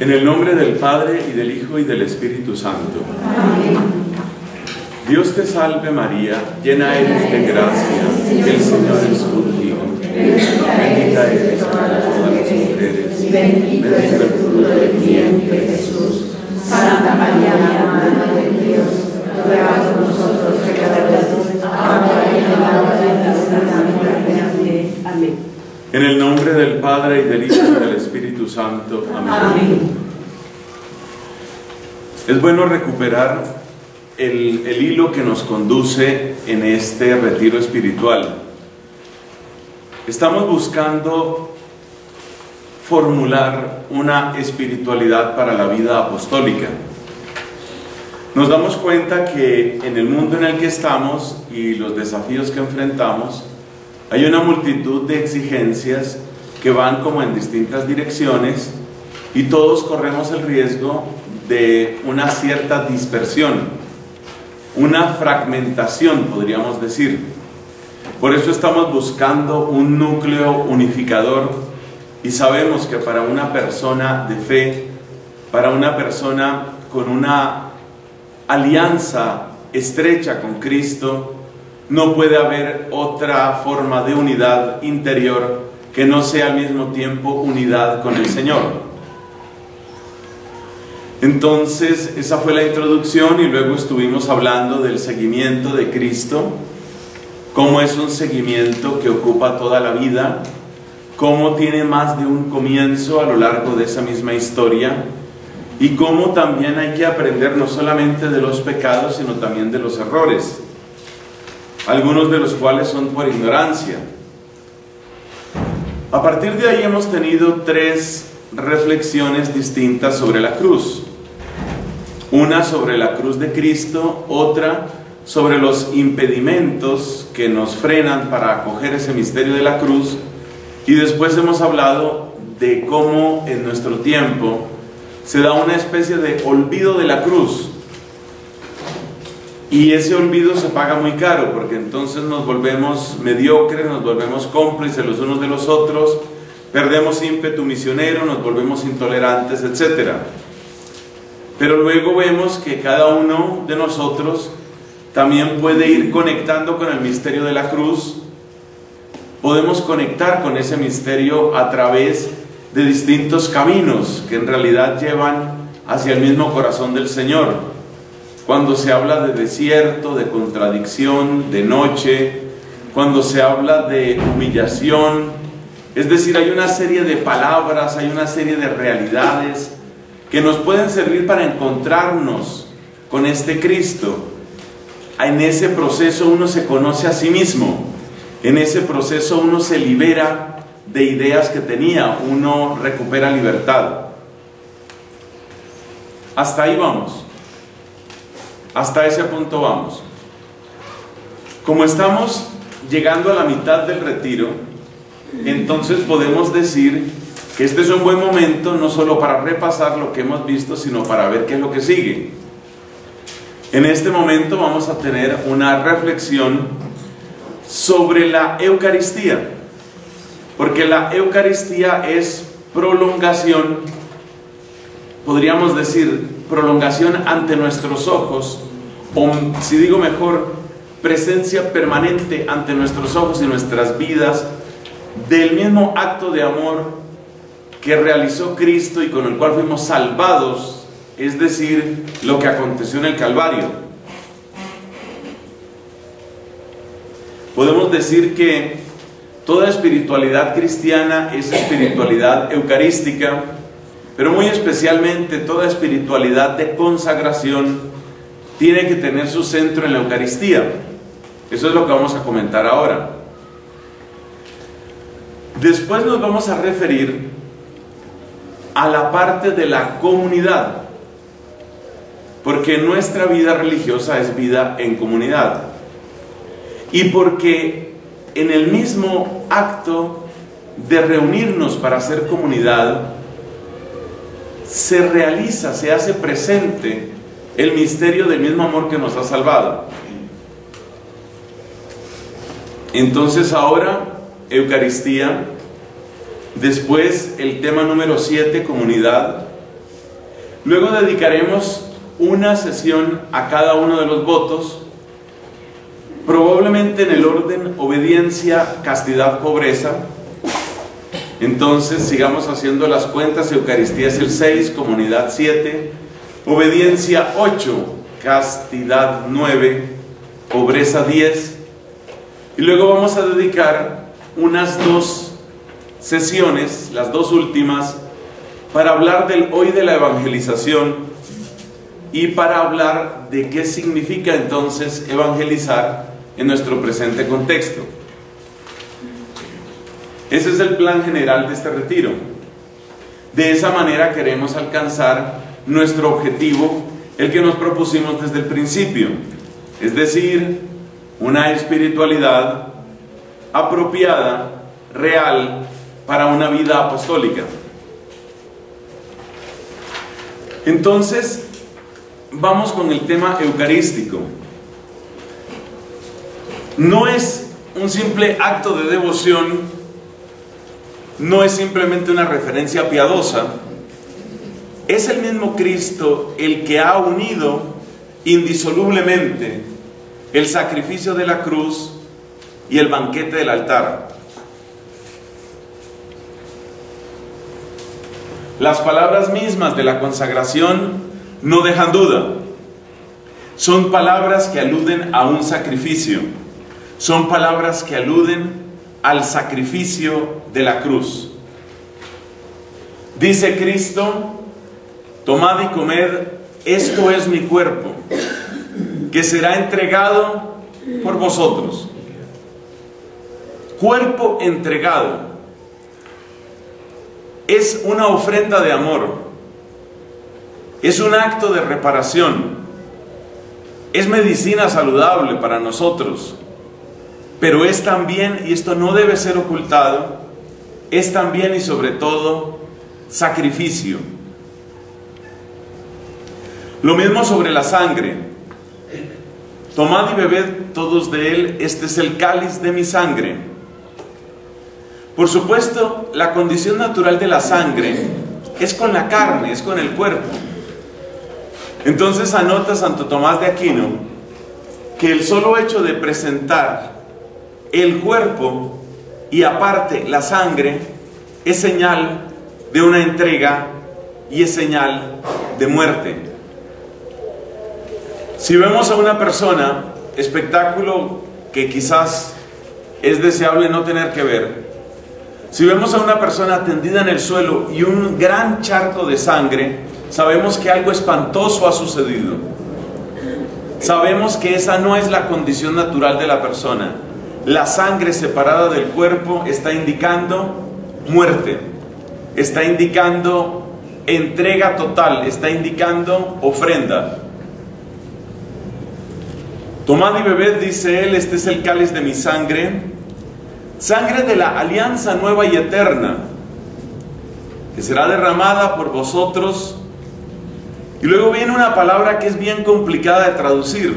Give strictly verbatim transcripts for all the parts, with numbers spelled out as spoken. En el nombre del Padre, y del Hijo, y del Espíritu Santo. Amén. Dios te salve María, llena eres de gracia, el Señor es contigo. Bendita eres entre todas las mujeres, y bendito es el fruto de tu vientre, Jesús. Santa María, Madre de Dios, ruega por nosotros pecadores, ahora y en la hora de nuestra muerte. Amén. En el nombre del Padre, y del Hijo, y del Espíritu Santo. Amén. Amén. Es bueno recuperar el, el hilo que nos conduce en este retiro espiritual. Estamos buscando formular una espiritualidad para la vida apostólica. Nos damos cuenta que en el mundo en el que estamos y los desafíos que enfrentamos, hay una multitud de exigencias que van como en distintas direcciones y todos corremos el riesgo de una cierta dispersión, una fragmentación, podríamos decir. Por eso estamos buscando un núcleo unificador y sabemos que para una persona de fe, para una persona con una alianza estrecha con Cristo, no puede haber otra forma de unidad interior que no sea al mismo tiempo unidad con el Señor. Entonces, esa fue la introducción y luego estuvimos hablando del seguimiento de Cristo, cómo es un seguimiento que ocupa toda la vida, cómo tiene más de un comienzo a lo largo de esa misma historia y cómo también hay que aprender no solamente de los pecados, sino también de los errores, algunos de los cuales son por ignorancia. A partir de ahí hemos tenido tres reflexiones distintas sobre la cruz. Una sobre la cruz de Cristo, otra sobre los impedimentos que nos frenan para acoger ese misterio de la cruz, y después hemos hablado de cómo en nuestro tiempo se da una especie de olvido de la cruz. Y ese olvido se paga muy caro, porque entonces nos volvemos mediocres, nos volvemos cómplices los unos de los otros, perdemos ímpetu misionero, nos volvemos intolerantes, etcétera. Pero luego vemos que cada uno de nosotros también puede ir conectando con el misterio de la cruz. Podemos conectar con ese misterio a través de distintos caminos que en realidad llevan hacia el mismo corazón del Señor. Cuando se habla de desierto, de contradicción, de noche, cuando se habla de humillación, es decir, hay una serie de palabras, hay una serie de realidades que nos pueden servir para encontrarnos con este Cristo. En ese proceso uno se conoce a sí mismo, en ese proceso uno se libera de ideas que tenía, uno recupera libertad. Hasta ahí vamos. Hasta ese punto vamos. Como estamos llegando a la mitad del retiro, entonces podemos decir que este es un buen momento no solo para repasar lo que hemos visto, sino para ver qué es lo que sigue. En este momento vamos a tener una reflexión sobre la Eucaristía, porque la Eucaristía es prolongación, podríamos decir, prolongación ante nuestros ojos, o si digo mejor, presencia permanente ante nuestros ojos y nuestras vidas del mismo acto de amor que realizó Cristo y con el cual fuimos salvados, es decir, lo que aconteció en el Calvario. Podemos decir que toda espiritualidad cristiana es espiritualidad eucarística, pero muy especialmente toda espiritualidad de consagración tiene que tener su centro en la Eucaristía. Eso es lo que vamos a comentar ahora. Después nos vamos a referir a la parte de la comunidad, porque nuestra vida religiosa es vida en comunidad. Y porque en el mismo acto de reunirnos para hacer comunidad, se realiza, se hace presente el misterio del mismo amor que nos ha salvado. Entonces ahora, Eucaristía, después el tema número siete, comunidad, Luego dedicaremos una sesión a cada uno de los votos, probablemente en el orden obediencia, castidad, pobreza. Entonces sigamos haciendo las cuentas. Eucaristía es el seis, comunidad siete, obediencia ocho, castidad nueve, pobreza diez. Y luego vamos a dedicar unas dos sesiones, las dos últimas, para hablar del hoy de la evangelización y para hablar de qué significa entonces evangelizar en nuestro presente contexto. Ese es el plan general de este retiro. De esa manera queremos alcanzar nuestro objetivo, el que nos propusimos desde el principio, es decir, una espiritualidad apropiada, real, para una vida apostólica. Entonces, vamos con el tema eucarístico. No es un simple acto de devoción, no es simplemente una referencia piadosa, es el mismo Cristo el que ha unido indisolublemente el sacrificio de la cruz y el banquete del altar. Las palabras mismas de la consagración no dejan duda. Son palabras que aluden a un sacrificio. Son palabras que aluden al sacrificio de la cruz. Dice Cristo: tomad y comed, esto es mi cuerpo, que será entregado por vosotros. Cuerpo entregado. Es una ofrenda de amor. Es un acto de reparación, es medicina saludable para nosotros, pero es también, y esto no debe ser ocultado, es también y sobre todo sacrificio. Lo mismo sobre la sangre. Tomad y bebed todos de él, este es el cáliz de mi sangre. Por supuesto, la condición natural de la sangre es con la carne, es con el cuerpo. Entonces anota Santo Tomás de Aquino que el solo hecho de presentar el cuerpo y aparte la sangre es señal de una entrega y es señal de muerte. Si vemos a una persona, espectáculo que quizás es deseable no tener que ver, si vemos a una persona tendida en el suelo y un gran charco de sangre, sabemos que algo espantoso ha sucedido. Sabemos que esa no es la condición natural de la persona. La sangre separada del cuerpo está indicando muerte, está indicando entrega total, está indicando ofrenda. Tomad y bebed, dice él, este es el cáliz de mi sangre, sangre de la alianza nueva y eterna, que será derramada por vosotros. Y luego viene una palabra que es bien complicada de traducir,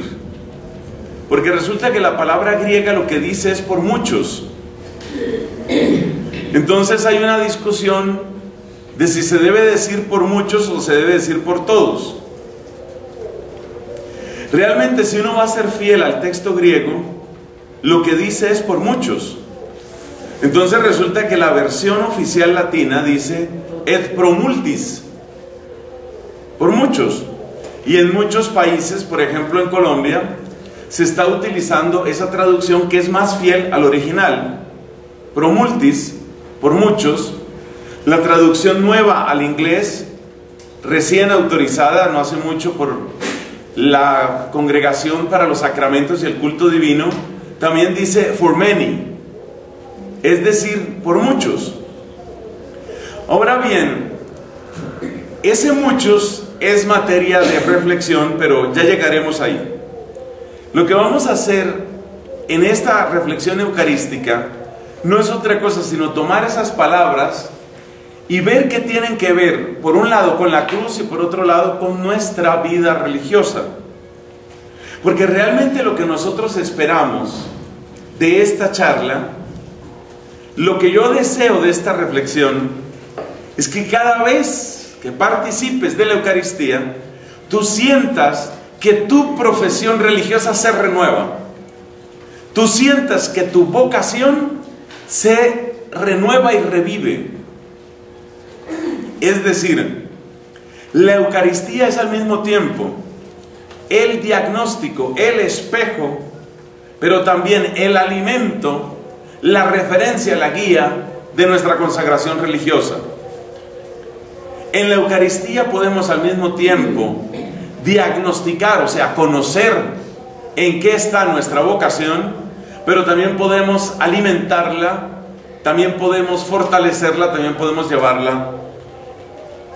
porque resulta que la palabra griega lo que dice es por muchos. Entonces hay una discusión de si se debe decir por muchos o se debe decir por todos. Realmente, si uno va a ser fiel al texto griego, lo que dice es por muchos. Entonces resulta que la versión oficial latina dice et pro multis, por muchos. Y en muchos países, por ejemplo en Colombia, se está utilizando esa traducción que es más fiel al original. Pro multis, por muchos. La traducción nueva al inglés, recién autorizada no hace mucho por la Congregación para los Sacramentos y el Culto Divino, también dice for many, es decir, por muchos. Ahora bien, ese muchos es materia de reflexión, pero ya llegaremos ahí. Lo que vamos a hacer en esta reflexión eucarística no es otra cosa sino tomar esas palabras y ver qué tienen que ver, por un lado con la cruz y por otro lado con nuestra vida religiosa. Porque realmente lo que nosotros esperamos de esta charla, lo que yo deseo de esta reflexión, es que cada vez que participes de la Eucaristía, tú sientas que tu profesión religiosa se renueva. Tú sientas que tu vocación se renueva y revive. Es decir, la Eucaristía es al mismo tiempo el diagnóstico, el espejo, pero también el alimento, la referencia, la guía de nuestra consagración religiosa. En la Eucaristía podemos al mismo tiempo diagnosticar, o sea, conocer en qué está nuestra vocación, pero también podemos alimentarla, también podemos fortalecerla, también podemos llevarla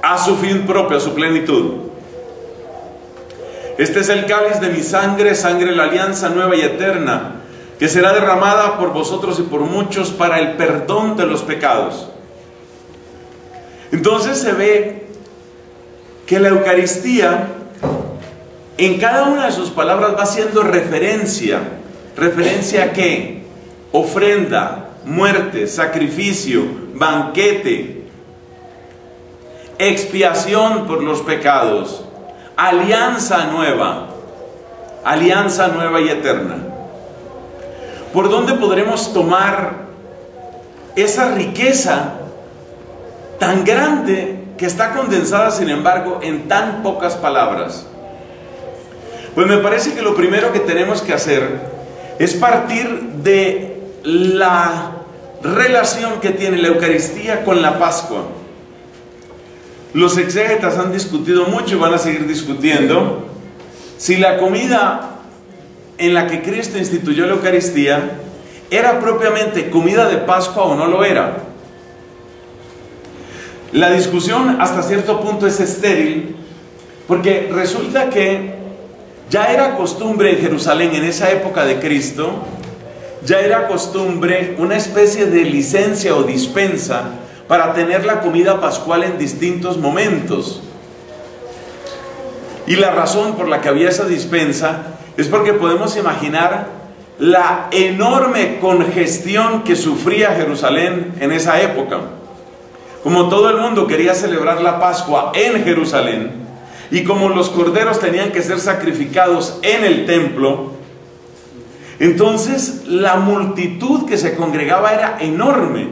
a su fin propio, a su plenitud. Este es el cáliz de mi sangre, sangre de la alianza nueva y eterna, que será derramada por vosotros y por muchos para el perdón de los pecados. Entonces se ve que la Eucaristía, en cada una de sus palabras, va haciendo referencia. ¿Referencia a qué? Ofrenda, muerte, sacrificio, banquete, expiación por los pecados, alianza nueva, alianza nueva y eterna. ¿Por dónde podremos tomar esa riqueza tan grande que está condensada, sin embargo, en tan pocas palabras? Pues me parece que lo primero que tenemos que hacer es partir de la relación que tiene la Eucaristía con la Pascua. Los exégetas han discutido mucho y van a seguir discutiendo si la comida en la que Cristo instituyó la Eucaristía era propiamente comida de Pascua o no lo era. La discusión hasta cierto punto es estéril, porque resulta que ya era costumbre en Jerusalén, en esa época de Cristo, ya era costumbre una especie de licencia o dispensa para tener la comida pascual en distintos momentos. Y la razón por la que había esa dispensa es porque podemos imaginar la enorme congestión que sufría Jerusalén en esa época. Como todo el mundo quería celebrar la Pascua en Jerusalén, y como los corderos tenían que ser sacrificados en el templo, entonces la multitud que se congregaba era enorme.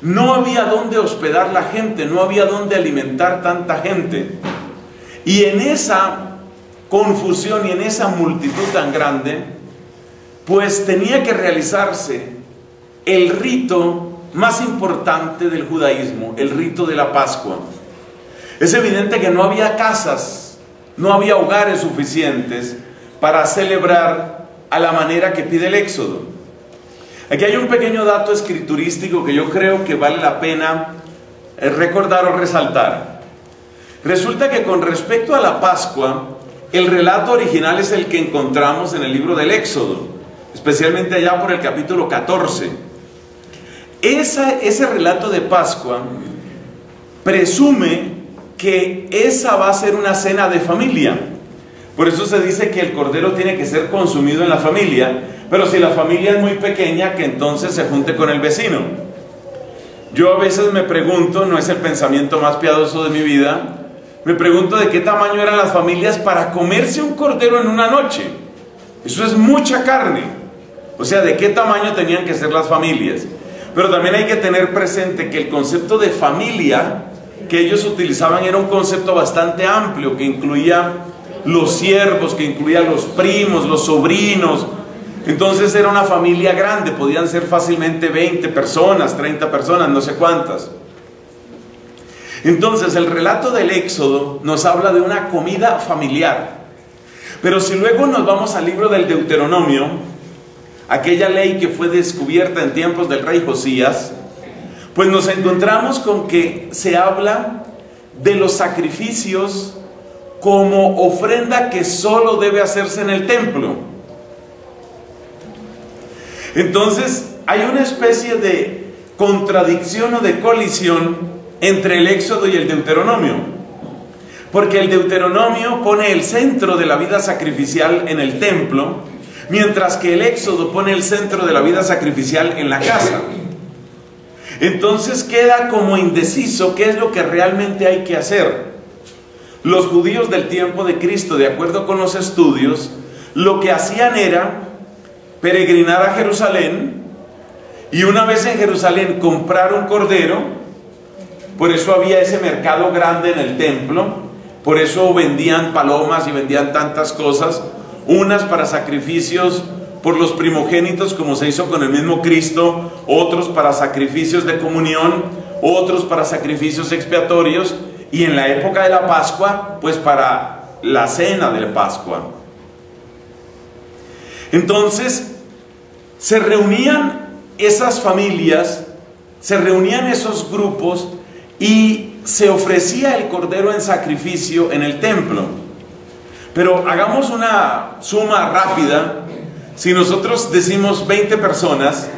No había dónde hospedar la gente, no había dónde alimentar tanta gente. Y en esa confusión y en esa multitud tan grande, pues tenía que realizarse el rito más importante del judaísmo, el rito de la Pascua. Es evidente que no había casas, no había hogares suficientes para celebrar a la manera que pide el Éxodo. Aquí hay un pequeño dato escriturístico que yo creo que vale la pena recordar o resaltar. Resulta que con respecto a la Pascua, el relato original es el que encontramos en el libro del Éxodo, especialmente allá por el capítulo catorce. Esa, ese relato de Pascua presume que esa va a ser una cena de familia. Por eso se dice que el cordero tiene que ser consumido en la familia, pero si la familia es muy pequeña, que entonces se junte con el vecino. Yo a veces me pregunto, no es el pensamiento más piadoso de mi vida, me pregunto de qué tamaño eran las familias para comerse un cordero en una noche. Eso es mucha carne. O sea, de qué tamaño tenían que ser las familias. Pero también hay que tener presente que el concepto de familia que ellos utilizaban era un concepto bastante amplio, que incluía los siervos, que incluía los primos, los sobrinos. Entonces era una familia grande, podían ser fácilmente veinte personas, treinta personas, no sé cuántas. Entonces el relato del Éxodo nos habla de una comida familiar. Pero si luego nos vamos al libro del Deuteronomio, aquella ley que fue descubierta en tiempos del rey Josías, pues nos encontramos con que se habla de los sacrificios como ofrenda que solo debe hacerse en el templo. Entonces hay una especie de contradicción o de colisión entre el Éxodo y el Deuteronomio, porque el Deuteronomio pone el centro de la vida sacrificial en el templo, mientras que el Éxodo pone el centro de la vida sacrificial en la casa. Entonces queda como indeciso qué es lo que realmente hay que hacer. Los judíos del tiempo de Cristo, de acuerdo con los estudios, lo que hacían era peregrinar a Jerusalén y una vez en Jerusalén comprar un cordero. Por eso había ese mercado grande en el templo, por eso vendían palomas y vendían tantas cosas, unas para sacrificios por los primogénitos, como se hizo con el mismo Cristo, otros para sacrificios de comunión, otros para sacrificios expiatorios, y en la época de la Pascua, pues para la cena de la Pascua. Entonces, se reunían esas familias, se reunían esos grupos, y se ofrecía el cordero en sacrificio en el templo. Pero hagamos una suma rápida. Si nosotros decimos veinte personas,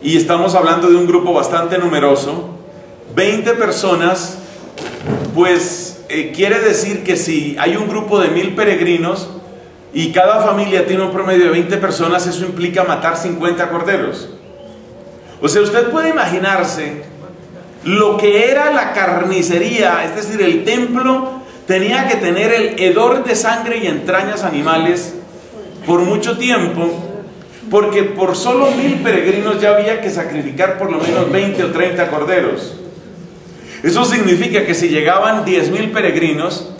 y estamos hablando de un grupo bastante numeroso, veinte personas, pues eh, quiere decir que si hay un grupo de mil peregrinos y cada familia tiene un promedio de veinte personas, eso implica matar cincuenta corderos. O sea, usted puede imaginarse lo que era la carnicería, es decir, el templo tenía que tener el hedor de sangre y entrañas animales por mucho tiempo, porque por solo mil peregrinos ya había que sacrificar por lo menos veinte o treinta corderos. Eso significa que si llegaban diez mil peregrinos,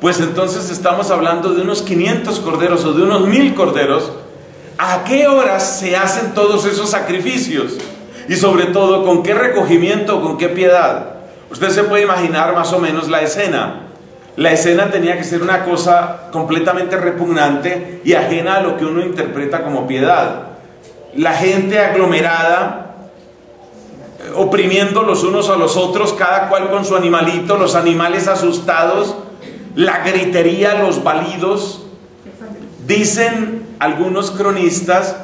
pues entonces estamos hablando de unos quinientos corderos o de unos mil corderos. ¿A qué horas se hacen todos esos sacrificios? Y sobre todo, ¿con qué recogimiento, con qué piedad? Usted se puede imaginar más o menos la escena. La escena tenía que ser una cosa completamente repugnante y ajena a lo que uno interpreta como piedad. La gente aglomerada, oprimiendo los unos a los otros, cada cual con su animalito, los animales asustados, la gritería, los balidos. Dicen algunos cronistas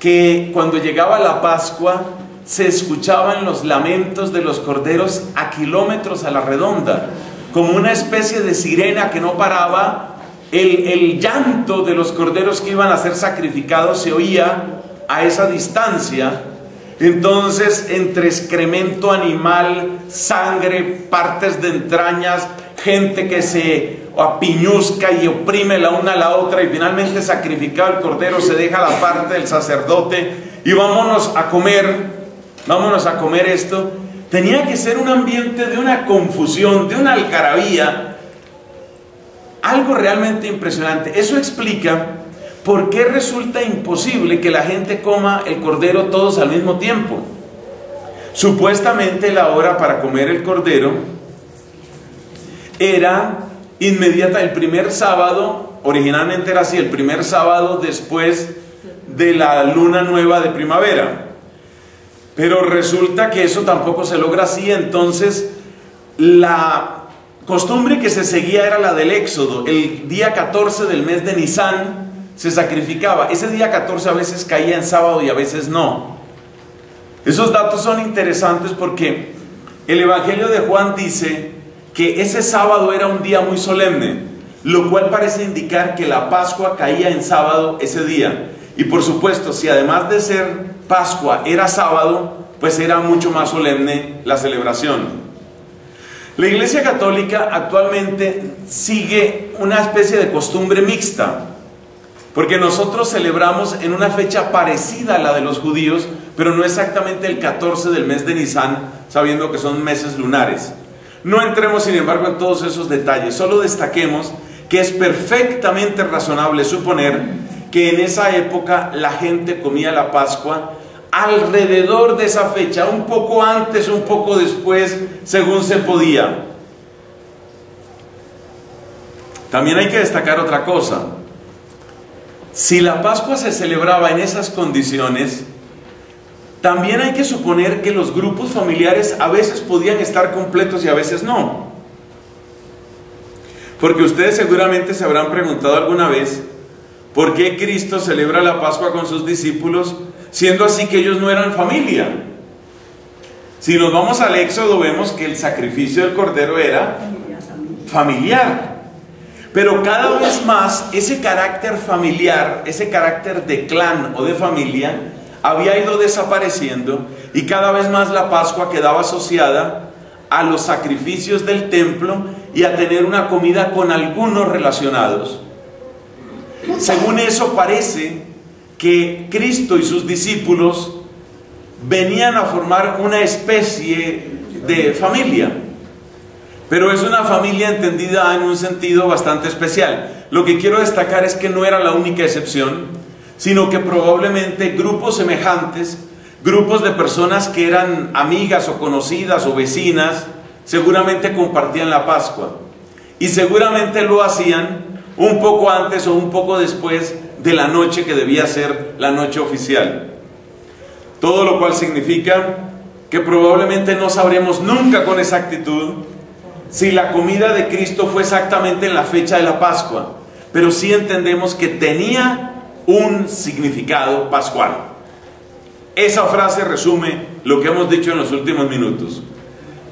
que cuando llegaba la Pascua se escuchaban los lamentos de los corderos a kilómetros a la redonda, como una especie de sirena que no paraba. el, el llanto de los corderos que iban a ser sacrificados se oía a esa distancia. Entonces, entre excremento animal, sangre, partes de entrañas, gente que se apiñuzca y oprime la una a la otra, y finalmente sacrificado el cordero, se deja la parte del sacerdote y vámonos a comer, vámonos a comer esto. Tenía que ser un ambiente de una confusión, de una algarabía, algo realmente impresionante. Eso explica ¿por qué resulta imposible que la gente coma el cordero todos al mismo tiempo? Supuestamente la hora para comer el cordero era inmediata, el primer sábado, originalmente era así, el primer sábado después de la luna nueva de primavera. Pero resulta que eso tampoco se logra así, entonces la costumbre que se seguía era la del Éxodo, el día catorce del mes de Nisán, se sacrificaba. Ese día catorce a veces caía en sábado y a veces no. Esos datos son interesantes porque el Evangelio de Juan dice que ese sábado era un día muy solemne, lo cual parece indicar que la Pascua caía en sábado ese día. Y por supuesto, si además de ser Pascua era sábado, pues era mucho más solemne la celebración. La Iglesia Católica actualmente sigue una especie de costumbre mixta, porque nosotros celebramos en una fecha parecida a la de los judíos, pero no exactamente el catorce del mes de Nisán, sabiendo que son meses lunares. No entremos, sin embargo, en todos esos detalles, solo destaquemos que es perfectamente razonable suponer que en esa época la gente comía la Pascua alrededor de esa fecha, un poco antes, un poco después, según se podía. También hay que destacar otra cosa. Si la Pascua se celebraba en esas condiciones, también hay que suponer que los grupos familiares a veces podían estar completos y a veces no. Porque ustedes seguramente se habrán preguntado alguna vez por qué Cristo celebra la Pascua con sus discípulos, siendo así que ellos no eran familia. Si nos vamos al Éxodo, vemos que el sacrificio del cordero era familiar. Pero cada vez más ese carácter familiar, ese carácter de clan o de familia, había ido desapareciendo, y cada vez más la Pascua quedaba asociada a los sacrificios del templo y a tener una comida con algunos relacionados. Según eso parece que Cristo y sus discípulos venían a formar una especie de familia, pero es una familia entendida en un sentido bastante especial. Lo que quiero destacar es que no era la única excepción, sino que probablemente grupos semejantes, grupos de personas que eran amigas o conocidas o vecinas, seguramente compartían la Pascua, y seguramente lo hacían un poco antes o un poco después de la noche que debía ser la noche oficial. Todo lo cual significa que probablemente no sabremos nunca con exactitud si la comida de Cristo fue exactamente en la fecha de la Pascua, pero sí entendemos que tenía un significado pascual. Esa frase resume lo que hemos dicho en los últimos minutos.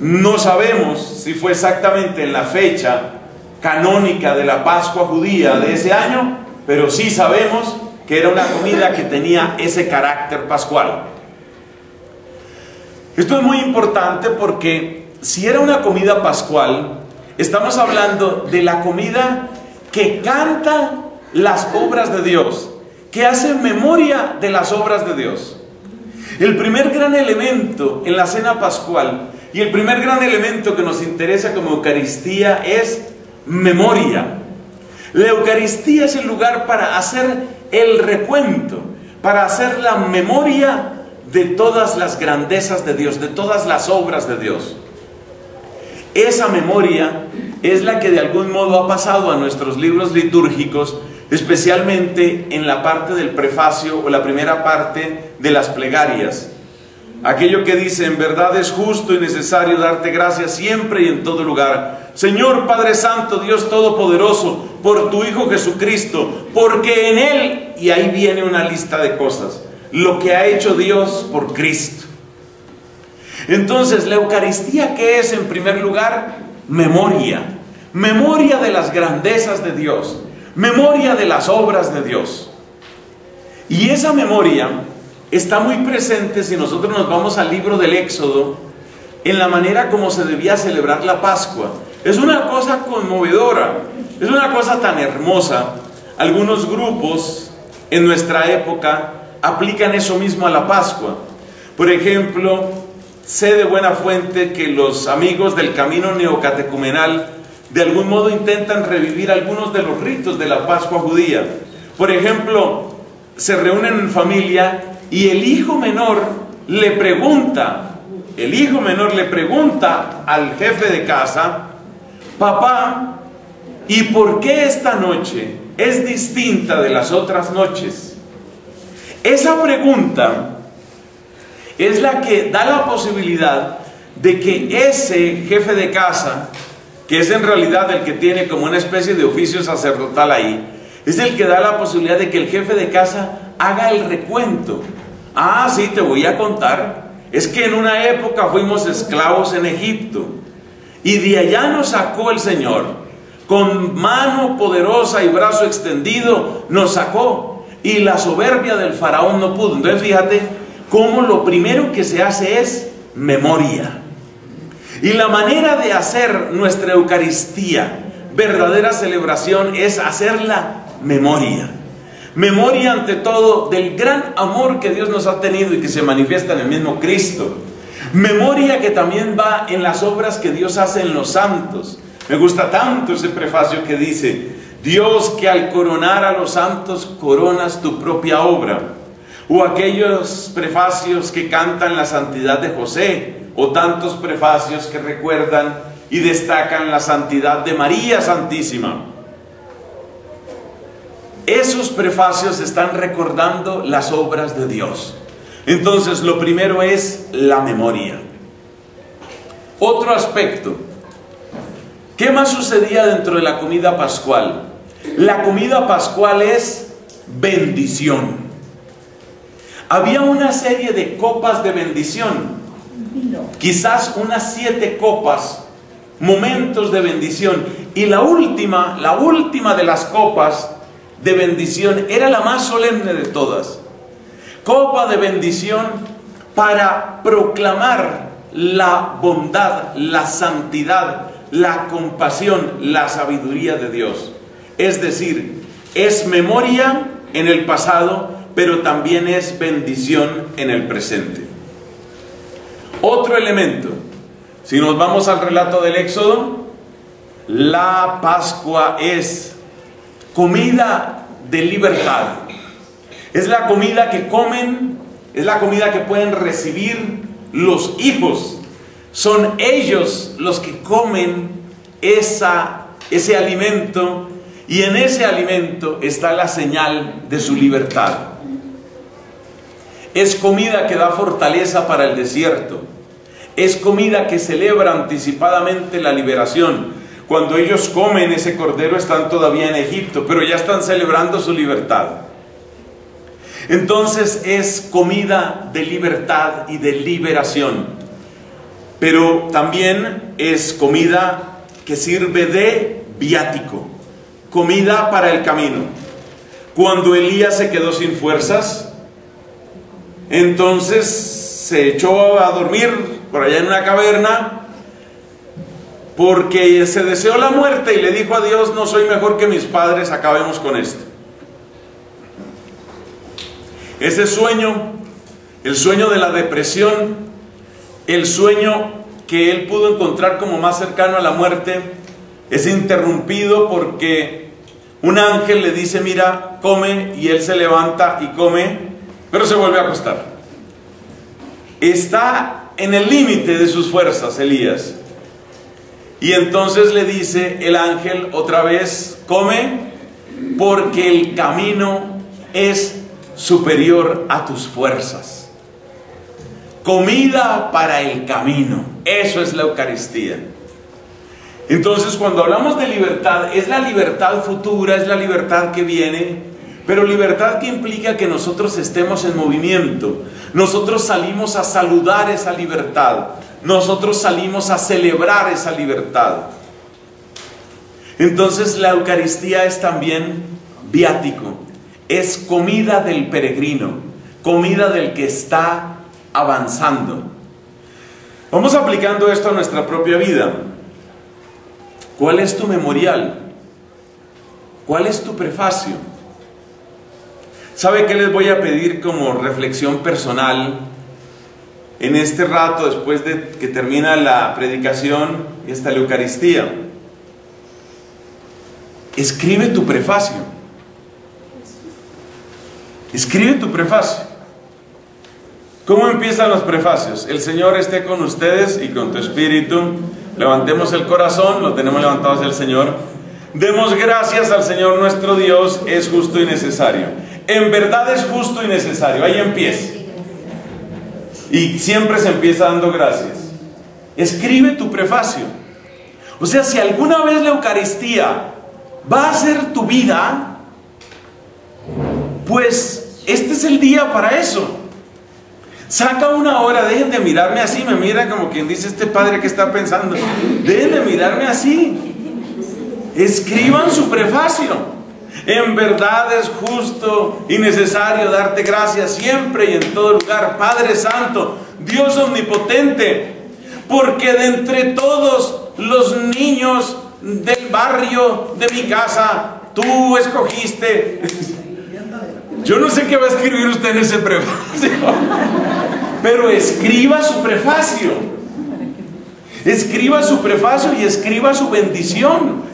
No sabemos si fue exactamente en la fecha canónica de la Pascua judía de ese año, pero sí sabemos que era una comida que tenía ese carácter pascual. Esto es muy importante porque si era una comida pascual, estamos hablando de la comida que canta las obras de Dios, que hace memoria de las obras de Dios. El primer gran elemento en la cena pascual y el primer gran elemento que nos interesa como Eucaristía es memoria. La Eucaristía es el lugar para hacer el recuento, para hacer la memoria de todas las grandezas de Dios, de todas las obras de Dios. Esa memoria es la que de algún modo ha pasado a nuestros libros litúrgicos, especialmente en la parte del prefacio o la primera parte de las plegarias. Aquello que dice: en verdad es justo y necesario darte gracias siempre y en todo lugar, Señor Padre Santo, Dios Todopoderoso, por tu Hijo Jesucristo, porque en Él, y ahí viene una lista de cosas, lo que ha hecho Dios por Cristo. Entonces, la Eucaristía, ¿qué es en primer lugar? Memoria. Memoria de las grandezas de Dios. Memoria de las obras de Dios. Y esa memoria está muy presente si nosotros nos vamos al libro del Éxodo, en la manera como se debía celebrar la Pascua. Es una cosa conmovedora. Es una cosa tan hermosa. Algunos grupos en nuestra época aplican eso mismo a la Pascua. Por ejemplo, sé de buena fuente que los amigos del camino neocatecumenal de algún modo intentan revivir algunos de los ritos de la Pascua judía. Por ejemplo, se reúnen en familia y el hijo menor le pregunta, el hijo menor le pregunta al jefe de casa: papá, ¿y por qué esta noche es distinta de las otras noches? Esa pregunta es la que da la posibilidad de que ese jefe de casa, que es en realidad el que tiene como una especie de oficio sacerdotal ahí, es el que da la posibilidad de que el jefe de casa haga el recuento. Ah, sí, te voy a contar. Es que en una época fuimos esclavos en Egipto y de allá nos sacó el Señor. Con mano poderosa y brazo extendido nos sacó. Y la soberbia del faraón no pudo. Entonces fíjate cómo lo primero que se hace es memoria. Y la manera de hacer nuestra Eucaristía, verdadera celebración, es hacerla memoria. Memoria ante todo del gran amor que Dios nos ha tenido y que se manifiesta en el mismo Cristo. Memoria que también va en las obras que Dios hace en los santos. Me gusta tanto ese prefacio que dice: Dios, que al coronar a los santos coronas tu propia obra. O aquellos prefacios que cantan la santidad de José, o tantos prefacios que recuerdan y destacan la santidad de María Santísima. Esos prefacios están recordando las obras de Dios. Entonces, lo primero es la memoria. Otro aspecto: ¿qué más sucedía dentro de la comida pascual? La comida pascual es bendición. Había una serie de copas de bendición, quizás unas siete copas, momentos de bendición. Y la última, la última de las copas de bendición era la más solemne de todas. Copa de bendición para proclamar la bondad, la santidad, la compasión, la sabiduría de Dios. Es decir, es memoria en el pasado, pero también es bendición en el presente. Otro elemento, si nos vamos al relato del Éxodo, la Pascua es comida de libertad. Es la comida que comen, es la comida que pueden recibir los hijos. Son ellos los que comen esa, ese alimento, y en ese alimento está la señal de su libertad. Es comida que da fortaleza para el desierto. Es comida que celebra anticipadamente la liberación. Cuando ellos comen ese cordero están todavía en Egipto, pero ya están celebrando su libertad. Entonces es comida de libertad y de liberación. Pero también es comida que sirve de viático, comida para el camino. Cuando Elías se quedó sin fuerzas, entonces se echó a dormir por allá en una caverna porque se deseó la muerte y le dijo a Dios: no soy mejor que mis padres, acabemos con esto. Ese sueño, el sueño de la depresión, el sueño que él pudo encontrar como más cercano a la muerte, es interrumpido porque un ángel le dice: mira, come, y él se levanta y come, pero se vuelve a acostar. Está en el límite de sus fuerzas Elías, y entonces le dice el ángel otra vez: come, porque el camino es superior a tus fuerzas. Comida para el camino, eso es la Eucaristía. Entonces, cuando hablamos de libertad, es la libertad futura, es la libertad que viene, pero libertad que implica que nosotros estemos en movimiento. Nosotros salimos a saludar esa libertad, nosotros salimos a celebrar esa libertad. Entonces, la Eucaristía es también viático, es comida del peregrino, comida del que está avanzando. Vamos aplicando esto a nuestra propia vida. ¿Cuál es tu memorial? ¿Cuál es tu prefacio? ¿Sabe qué les voy a pedir como reflexión personal en este rato después de que termina la predicación y hasta la Eucaristía? Escribe tu prefacio. Escribe tu prefacio. ¿Cómo empiezan los prefacios? El Señor esté con ustedes y con tu espíritu. Levantemos el corazón, lo tenemos levantado hacia el Señor. Demos gracias al Señor nuestro Dios, es justo y necesario. En verdad es justo y necesario, ahí empieza. Y siempre se empieza dando gracias. Escribe tu prefacio. O sea, si alguna vez la Eucaristía va a ser tu vida, pues este es el día para eso. Saca una hora, dejen de mirarme así, me mira como quien dice: este padre que está pensando. Dejen de mirarme así. Escriban su prefacio. En verdad es justo y necesario darte gracias siempre y en todo lugar, Padre Santo, Dios Omnipotente, porque de entre todos los niños del barrio de mi casa, tú escogiste. Yo no sé qué va a escribir usted en ese prefacio, pero escriba su prefacio. Escriba su prefacio y escriba su bendición.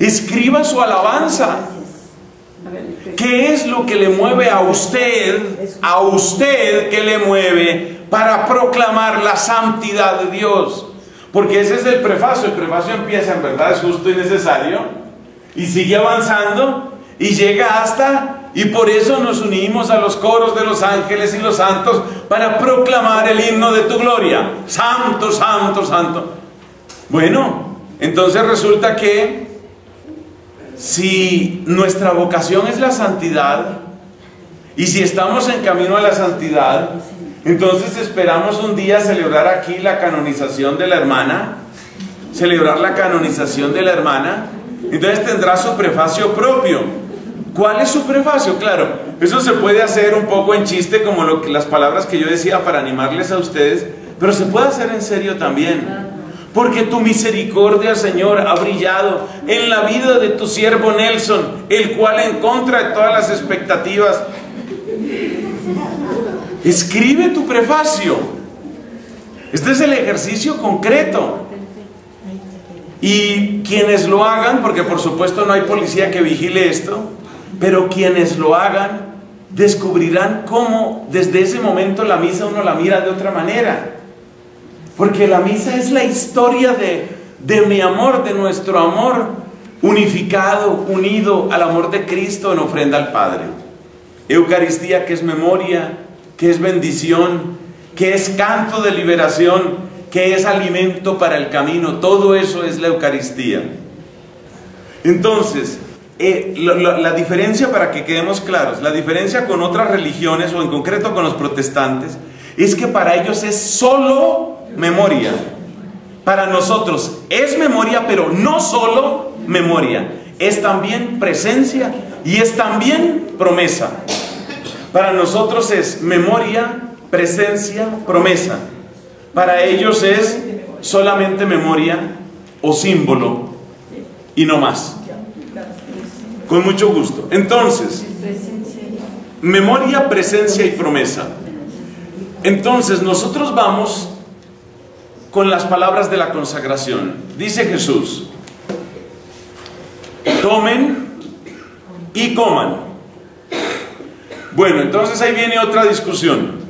Escriba su alabanza. ¿Qué es lo que le mueve a usted, a usted que le mueve para proclamar la santidad de Dios? Porque ese es el prefacio. El prefacio empieza, en verdad es justo y necesario, y sigue avanzando. Y llega hasta, y por eso nos unimos a los coros de los ángeles y los santos para proclamar el himno de tu gloria. Santo, santo, santo. Bueno, entonces resulta que si nuestra vocación es la santidad, y si estamos en camino a la santidad, entonces esperamos un día celebrar aquí la canonización de la hermana, celebrar la canonización de la hermana, entonces tendrá su prefacio propio. ¿Cuál es su prefacio? Claro, eso se puede hacer un poco en chiste, como lo que, las palabras que yo decía para animarles a ustedes, pero se puede hacer en serio también. Porque tu misericordia, Señor, ha brillado en la vida de tu siervo Nelson, el cual, en contra de todas las expectativas... Escribe tu prefacio. Este es el ejercicio concreto. Y quienes lo hagan, porque por supuesto no hay policía que vigile esto, pero quienes lo hagan descubrirán cómo desde ese momento la misa uno la mira de otra manera. Porque la misa es la historia de, de mi amor, de nuestro amor unificado, unido al amor de Cristo en ofrenda al Padre. Eucaristía, que es memoria, que es bendición, que es canto de liberación, que es alimento para el camino. Todo eso es la Eucaristía. Entonces, eh, la, la, la diferencia, para que quedemos claros, la diferencia con otras religiones, o en concreto con los protestantes, es que para ellos es solo memoria. Para nosotros es memoria, pero no solo memoria, es también presencia y es también promesa. Para nosotros es memoria, presencia, promesa. Para ellos es solamente memoria o símbolo y no más. Con mucho gusto. Entonces, memoria, presencia y promesa. Entonces, nosotros vamos con las palabras de la consagración. Dice Jesús: tomen y coman. Bueno, entonces ahí viene otra discusión.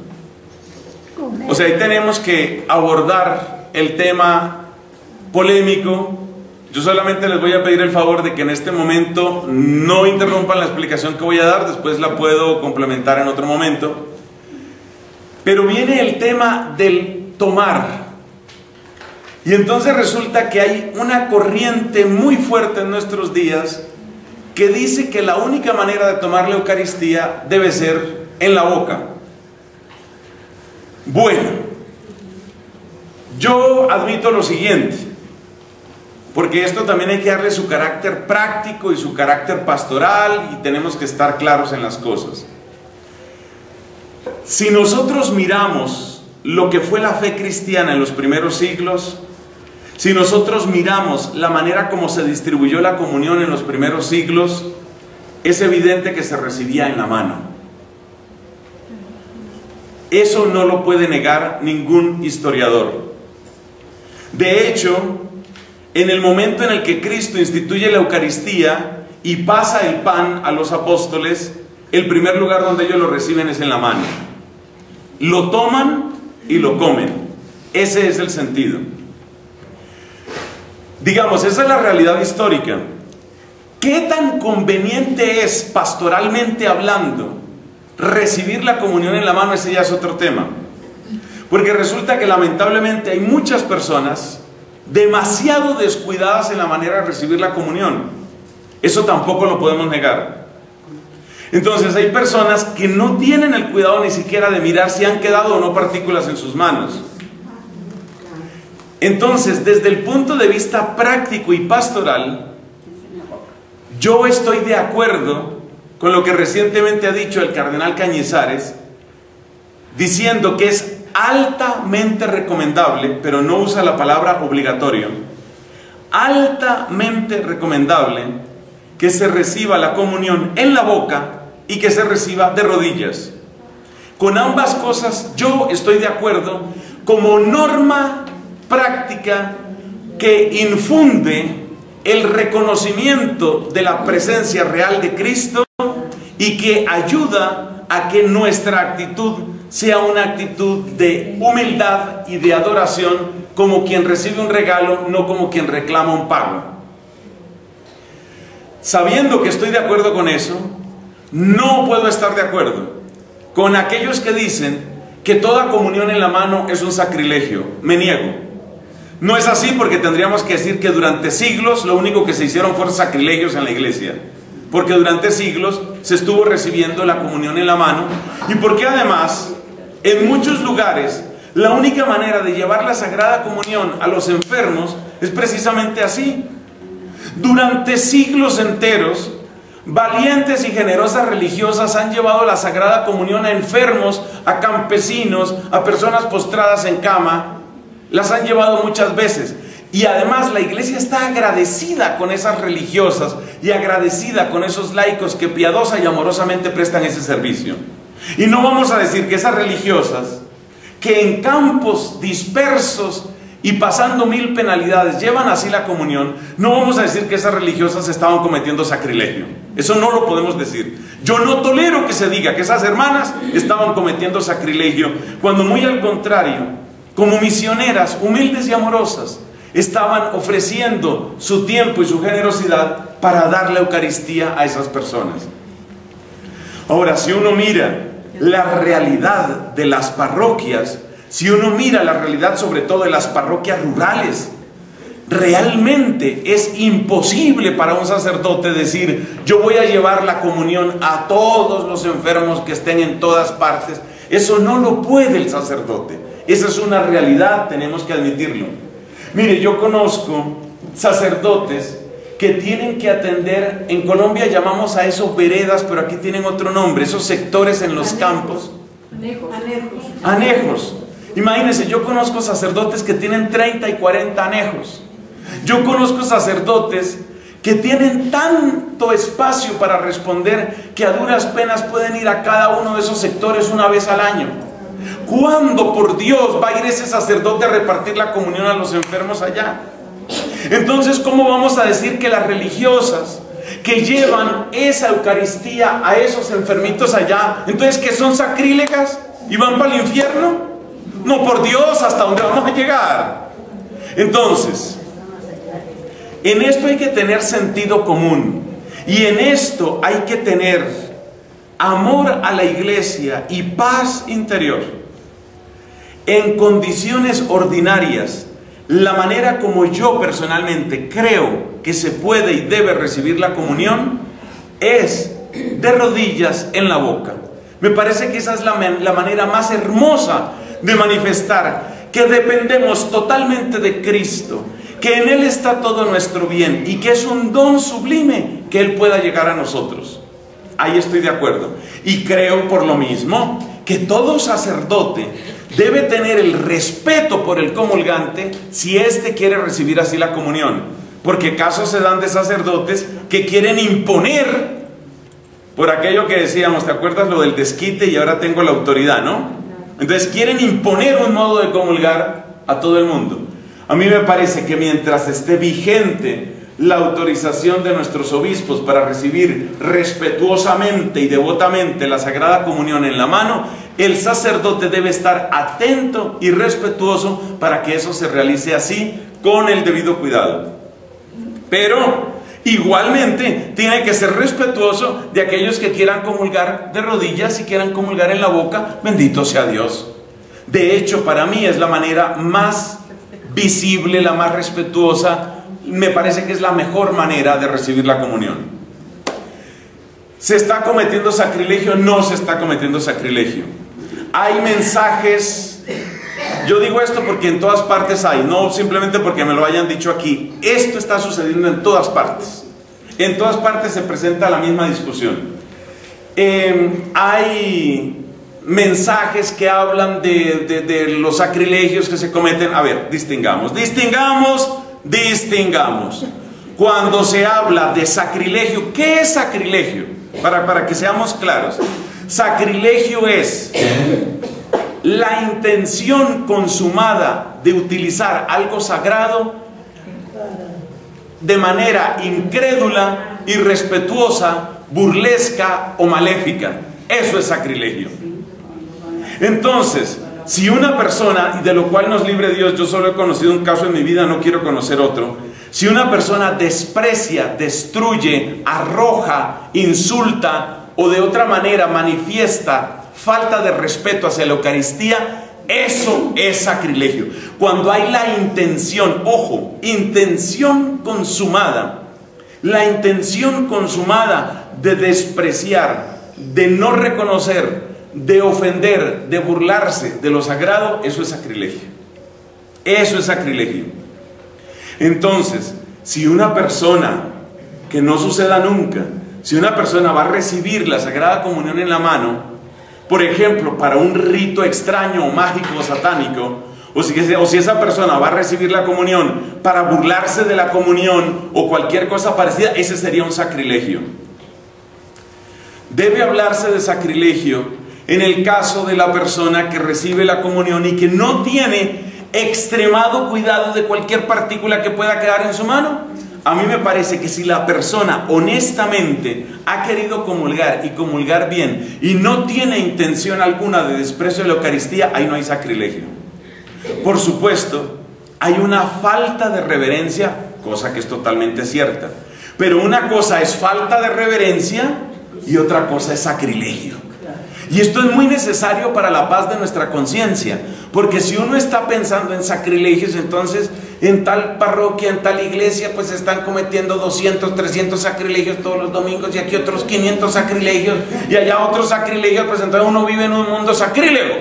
O sea, ahí tenemos que abordar el tema polémico. Yo solamente les voy a pedir el favor de que en este momento no interrumpan la explicación que voy a dar, después la puedo complementar en otro momento. Pero viene el tema del tomar. Y entonces resulta que hay una corriente muy fuerte en nuestros días que dice que la única manera de tomar la Eucaristía debe ser en la boca. Bueno, yo admito lo siguiente, porque esto también hay que darle su carácter práctico y su carácter pastoral, y tenemos que estar claros en las cosas. Si nosotros miramos lo que fue la fe cristiana en los primeros siglos, si nosotros miramos la manera como se distribuyó la comunión en los primeros siglos, es evidente que se recibía en la mano. Eso no lo puede negar ningún historiador. De hecho, en el momento en el que Cristo instituye la Eucaristía y pasa el pan a los apóstoles, el primer lugar donde ellos lo reciben es en la mano. Lo toman y lo comen. Ese es el sentido. Digamos, esa es la realidad histórica. ¿Qué tan conveniente es, pastoralmente hablando, recibir la comunión en la mano? Ese ya es otro tema, porque resulta que lamentablemente hay muchas personas demasiado descuidadas en la manera de recibir la comunión. Eso tampoco lo podemos negar. Entonces hay personas que no tienen el cuidado ni siquiera de mirar si han quedado o no partículas en sus manos. Entonces, desde el punto de vista práctico y pastoral, yo estoy de acuerdo con lo que recientemente ha dicho el Cardenal Cañizares, diciendo que es altamente recomendable, pero no usa la palabra obligatorio, altamente recomendable que se reciba la comunión en la boca y que se reciba de rodillas. Con ambas cosas yo estoy de acuerdo, como norma práctica que infunde el reconocimiento de la presencia real de Cristo, y que ayuda a que nuestra actitud sea una actitud de humildad y de adoración, como quien recibe un regalo, no como quien reclama un pago. Sabiendo que estoy de acuerdo con eso, no puedo estar de acuerdo con aquellos que dicen que toda comunión en la mano es un sacrilegio. Me niego. No es así, porque tendríamos que decir que durante siglos lo único que se hicieron fueron sacrilegios en la iglesia. Porque durante siglos se estuvo recibiendo la comunión en la mano, y porque además en muchos lugares la única manera de llevar la Sagrada Comunión a los enfermos es precisamente así. Durante siglos enteros Valientes y generosas religiosas han llevado la Sagrada Comunión a enfermos, a campesinos, a personas postradas en cama. Las han llevado muchas veces. Y además la Iglesia está agradecida con esas religiosas y agradecida con esos laicos que piadosa y amorosamente prestan ese servicio. Y no vamos a decir que esas religiosas, que en campos dispersos y pasando mil penalidades llevan así la comunión, no vamos a decir que esas religiosas estaban cometiendo sacrilegio. Eso no lo podemos decir. Yo no tolero que se diga que esas hermanas estaban cometiendo sacrilegio, cuando muy al contrario, como misioneras humildes y amorosas, estaban ofreciendo su tiempo y su generosidad para dar la Eucaristía a esas personas. Ahora, si uno mira la realidad de las parroquias, si uno mira la realidad sobre todo de las parroquias rurales, realmente es imposible para un sacerdote decir: yo voy a llevar la comunión a todos los enfermos que estén en todas partes. Eso no lo puede el sacerdote. Esa es una realidad, tenemos que admitirlo. Mire, yo conozco sacerdotes que tienen que atender, en Colombia llamamos a eso veredas, pero aquí tienen otro nombre, esos sectores en los campos. Anejos. Anejos. Anejos. Imagínense, yo conozco sacerdotes que tienen treinta y cuarenta anejos. Yo conozco sacerdotes que tienen tanto espacio para responder que a duras penas pueden ir a cada uno de esos sectores una vez al año. ¿Cuándo, por Dios, va a ir ese sacerdote a repartir la comunión a los enfermos allá? Entonces, ¿cómo vamos a decir que las religiosas que llevan esa Eucaristía a esos enfermitos allá, entonces que son sacrílegas y van para el infierno? No, por Dios, ¿hasta dónde vamos a llegar? Entonces, en esto hay que tener sentido común, y en esto hay que tener amor a la Iglesia y paz interior. En condiciones ordinarias, la manera como yo personalmente creo que se puede y debe recibir la comunión es de rodillas en la boca. Me parece que esa es la, la manera más hermosa de manifestar que dependemos totalmente de Cristo, que en Él está todo nuestro bien y que es un don sublime que Él pueda llegar a nosotros. Ahí estoy de acuerdo. Y creo por lo mismo que todo sacerdote debe tener el respeto por el comulgante si éste quiere recibir así la comunión. Porque casos se dan de sacerdotes que quieren imponer, por aquello que decíamos, ¿te acuerdas lo del desquite y ahora tengo la autoridad, no? Entonces quieren imponer un modo de comulgar a todo el mundo. A mí me parece que mientras esté vigente la autorización de nuestros obispos para recibir respetuosamente y devotamente la Sagrada Comunión en la mano, el sacerdote debe estar atento y respetuoso para que eso se realice así, con el debido cuidado. Pero igualmente tiene que ser respetuoso de aquellos que quieran comulgar de rodillas y quieran comulgar en la boca. Bendito sea Dios. De hecho, para mí es la manera más visible, la más respetuosa. Me parece que es la mejor manera de recibir la comunión. ¿Se está cometiendo sacrilegio? No se está cometiendo sacrilegio. Hay mensajes, yo digo esto porque en todas partes hay, no simplemente porque me lo hayan dicho aquí. Esto está sucediendo en todas partes. En todas partes se presenta la misma discusión. Eh, hay mensajes que hablan de, de, de los sacrilegios que se cometen. A ver, distingamos, distingamos. Distingamos. Cuando se habla de sacrilegio, ¿qué es sacrilegio? Para, para que seamos claros, sacrilegio es la intención consumada de utilizar algo sagrado de manera incrédula, irrespetuosa, burlesca o maléfica. Eso es sacrilegio. Entonces, si una persona, y de lo cual nos libre Dios, yo solo he conocido un caso en mi vida, no quiero conocer otro. Si una persona desprecia, destruye, arroja, insulta o de otra manera manifiesta falta de respeto hacia la Eucaristía, eso es sacrilegio. Cuando hay la intención, ojo, intención consumada, la intención consumada de despreciar, de no reconocer, de ofender, de burlarse de lo sagrado, eso es sacrilegio. Eso es sacrilegio. Entonces, si una persona, que no suceda nunca, si una persona va a recibir la Sagrada Comunión en la mano, por ejemplo, para un rito extraño, mágico o satánico, o si, o si esa persona va a recibir la comunión para burlarse de la comunión o cualquier cosa parecida, ese sería un sacrilegio. Debe hablarse de sacrilegio en el caso de la persona que recibe la comunión y que no tiene extremado cuidado de cualquier partícula que pueda quedar en su mano. A mí me parece que si la persona honestamente ha querido comulgar y comulgar bien y no tiene intención alguna de desprecio de la Eucaristía, ahí no hay sacrilegio. Por supuesto, hay una falta de reverencia, cosa que es totalmente cierta. Pero una cosa es falta de reverencia y otra cosa es sacrilegio. Y esto es muy necesario para la paz de nuestra conciencia, porque si uno está pensando en sacrilegios, entonces en tal parroquia, en tal iglesia, pues están cometiendo doscientos, trescientos sacrilegios todos los domingos, y aquí otros quinientos sacrilegios, y allá otros sacrilegios, pues entonces uno vive en un mundo sacrílego.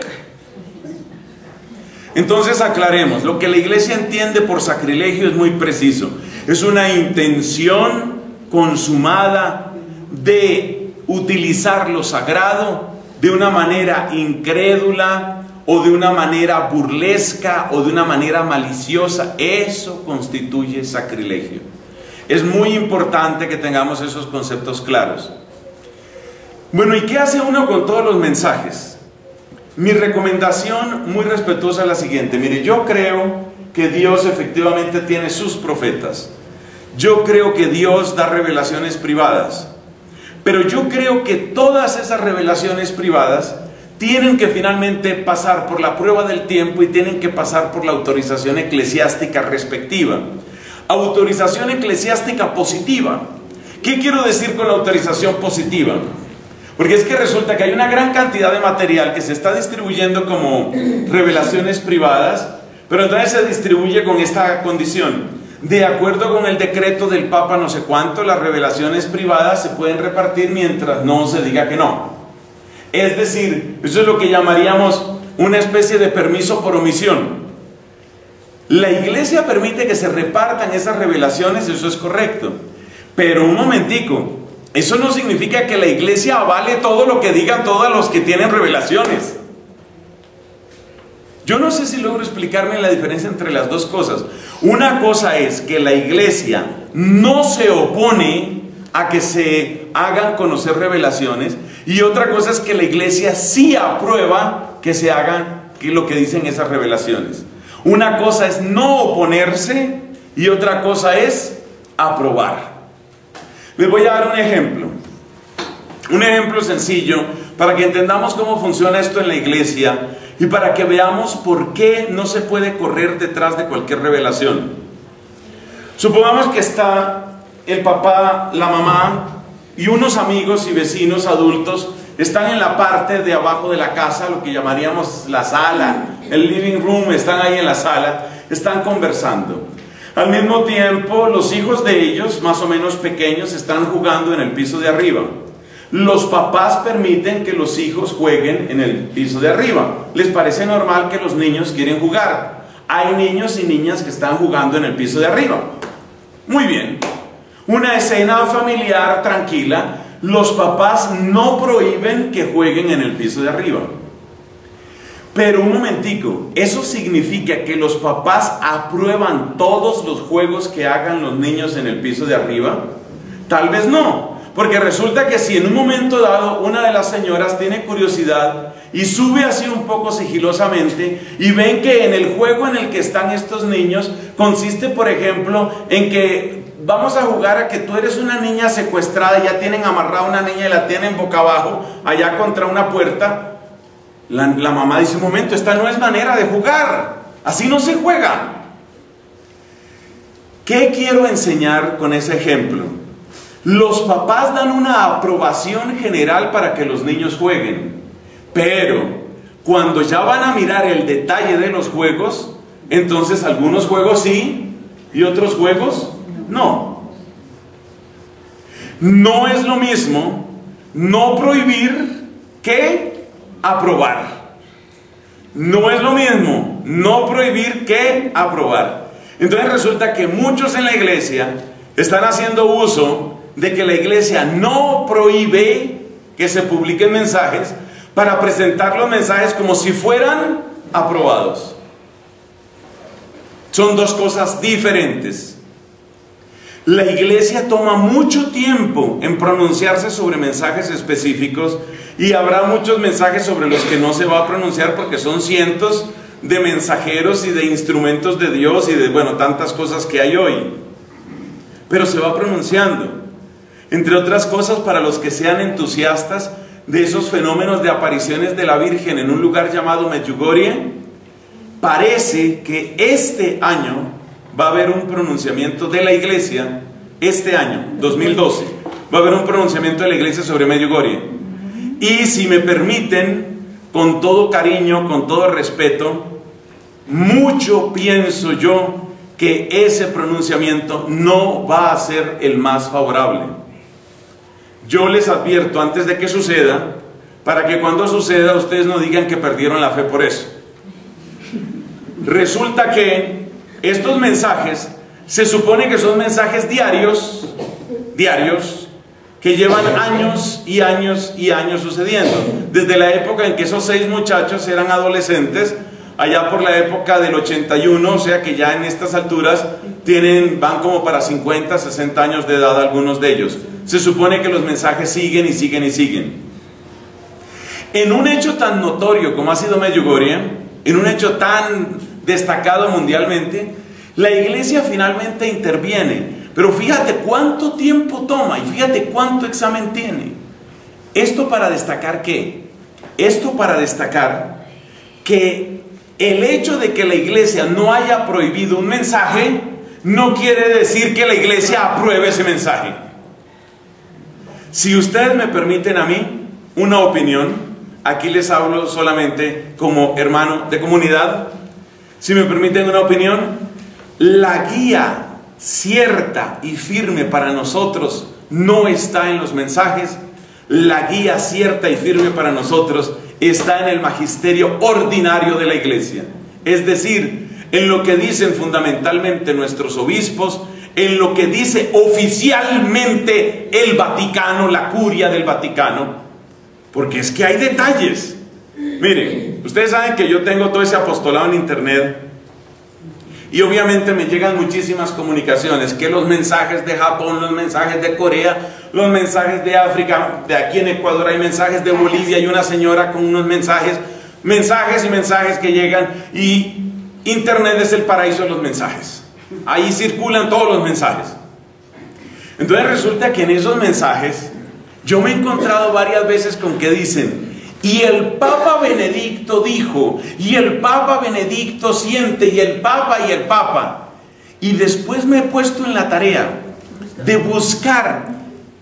Entonces aclaremos, lo que la iglesia entiende por sacrilegio es muy preciso. Es una intención consumada de utilizar lo sagrado de una manera incrédula o de una manera burlesca o de una manera maliciosa. Eso constituye sacrilegio. Es muy importante que tengamos esos conceptos claros. Bueno, ¿y qué hace uno con todos los mensajes? Mi recomendación muy respetuosa es la siguiente. Mire, yo creo que Dios efectivamente tiene sus profetas. Yo creo que Dios da revelaciones privadas. Pero yo creo que todas esas revelaciones privadas tienen que finalmente pasar por la prueba del tiempo y tienen que pasar por la autorización eclesiástica respectiva. Autorización eclesiástica positiva. ¿Qué quiero decir con la autorización positiva? Porque es que resulta que hay una gran cantidad de material que se está distribuyendo como revelaciones privadas, pero entonces se distribuye con esta condición. De acuerdo con el decreto del Papa no sé cuánto, las revelaciones privadas se pueden repartir mientras no se diga que no. Es decir, eso es lo que llamaríamos una especie de permiso por omisión. La Iglesia permite que se repartan esas revelaciones, eso es correcto. Pero un momentico, eso no significa que la Iglesia avale todo lo que digan todos los que tienen revelaciones. Yo no sé si logro explicarme la diferencia entre las dos cosas. Una cosa es que la Iglesia no se opone a que se hagan conocer revelaciones, y otra cosa es que la Iglesia sí aprueba que se hagan que lo que dicen esas revelaciones. Una cosa es no oponerse y otra cosa es aprobar. Les voy a dar un ejemplo. Un ejemplo sencillo para que entendamos cómo funciona esto en la Iglesia. Y para que veamos por qué no se puede correr detrás de cualquier revelación. Supongamos que está el papá, la mamá y unos amigos y vecinos adultos están en la parte de abajo de la casa, lo que llamaríamos la sala, el living room, están ahí en la sala, están conversando. Al mismo tiempo, los hijos de ellos, más o menos pequeños, están jugando en el piso de arriba. Los papás permiten que los hijos jueguen en el piso de arriba. Les parece normal que los niños quieren jugar. Hay niños y niñas que están jugando en el piso de arriba. Muy bien. Una escena familiar tranquila. Los papás no prohíben que jueguen en el piso de arriba. Pero un momentico, ¿eso significa que los papás aprueban todos los juegos que hagan los niños en el piso de arriba? Tal vez no. Porque resulta que si en un momento dado una de las señoras tiene curiosidad y sube así un poco sigilosamente y ven que en el juego en el que están estos niños consiste, por ejemplo, en que vamos a jugar a que tú eres una niña secuestrada, ya tienen amarrada una niña y la tienen boca abajo allá contra una puerta, la, la mamá dice, un momento, esta no es manera de jugar, así no se juega. ¿Qué quiero enseñar con ese ejemplo? Los papás dan una aprobación general para que los niños jueguen, pero cuando ya van a mirar el detalle de los juegos, entonces algunos juegos sí y otros juegos no. No es lo mismo no prohibir que aprobar. No es lo mismo no prohibir que aprobar. Entonces resulta que muchos en la iglesia están haciendo uso de que la iglesia no prohíbe que se publiquen mensajes para presentar los mensajes como si fueran aprobados. Son dos cosas diferentes. La iglesia toma mucho tiempo en pronunciarse sobre mensajes específicos y habrá muchos mensajes sobre los que no se va a pronunciar porque son cientos de mensajeros y de instrumentos de Dios y de, bueno, tantas cosas que hay hoy. Pero se va pronunciando, entre otras cosas, para los que sean entusiastas de esos fenómenos de apariciones de la Virgen en un lugar llamado Medjugorje. Parece que este año va a haber un pronunciamiento de la iglesia, este año, dos mil doce, va a haber un pronunciamiento de la iglesia sobre Medjugorje. Y si me permiten, con todo cariño, con todo respeto, mucho pienso yo que ese pronunciamiento no va a ser el más favorable. Yo les advierto antes de que suceda, para que cuando suceda ustedes no digan que perdieron la fe por eso. Resulta que estos mensajes se supone que son mensajes diarios, diarios, que llevan años y años y años sucediendo. Desde la época en que esos seis muchachos eran adolescentes, allá por la época del ochenta y uno, o sea que ya en estas alturas tienen, van como para cincuenta, sesenta años de edad algunos de ellos. Se supone que los mensajes siguen y siguen y siguen. En un hecho tan notorio como ha sido Medjugorje, en un hecho tan destacado mundialmente, la iglesia finalmente interviene, pero fíjate cuánto tiempo toma y fíjate cuánto examen tiene. Esto para destacar ¿qué? Esto para destacar que el hecho de que la iglesia no haya prohibido un mensaje no quiere decir que la iglesia apruebe ese mensaje. Si ustedes me permiten a mí una opinión, aquí les hablo solamente como hermano de comunidad. Si me permiten una opinión, la guía cierta y firme para nosotros no está en los mensajes, la guía cierta y firme para nosotros está en el magisterio ordinario de la iglesia. Es decir, en lo que dicen fundamentalmente nuestros obispos, en lo que dice oficialmente el Vaticano, la curia del Vaticano, porque es que hay detalles. Miren, ustedes saben que yo tengo todo ese apostolado en internet y obviamente me llegan muchísimas comunicaciones, que los mensajes de Japón, los mensajes de Corea, los mensajes de África, de aquí en Ecuador hay mensajes de Bolivia, hay una señora con unos mensajes, mensajes y mensajes que llegan, y internet es el paraíso de los mensajes, ahí circulan todos los mensajes. Entonces resulta que en esos mensajes yo me he encontrado varias veces con que dicen: y el Papa Benedicto dijo, y el Papa Benedicto siente, y el Papa, y el Papa. Y después me he puesto en la tarea de buscar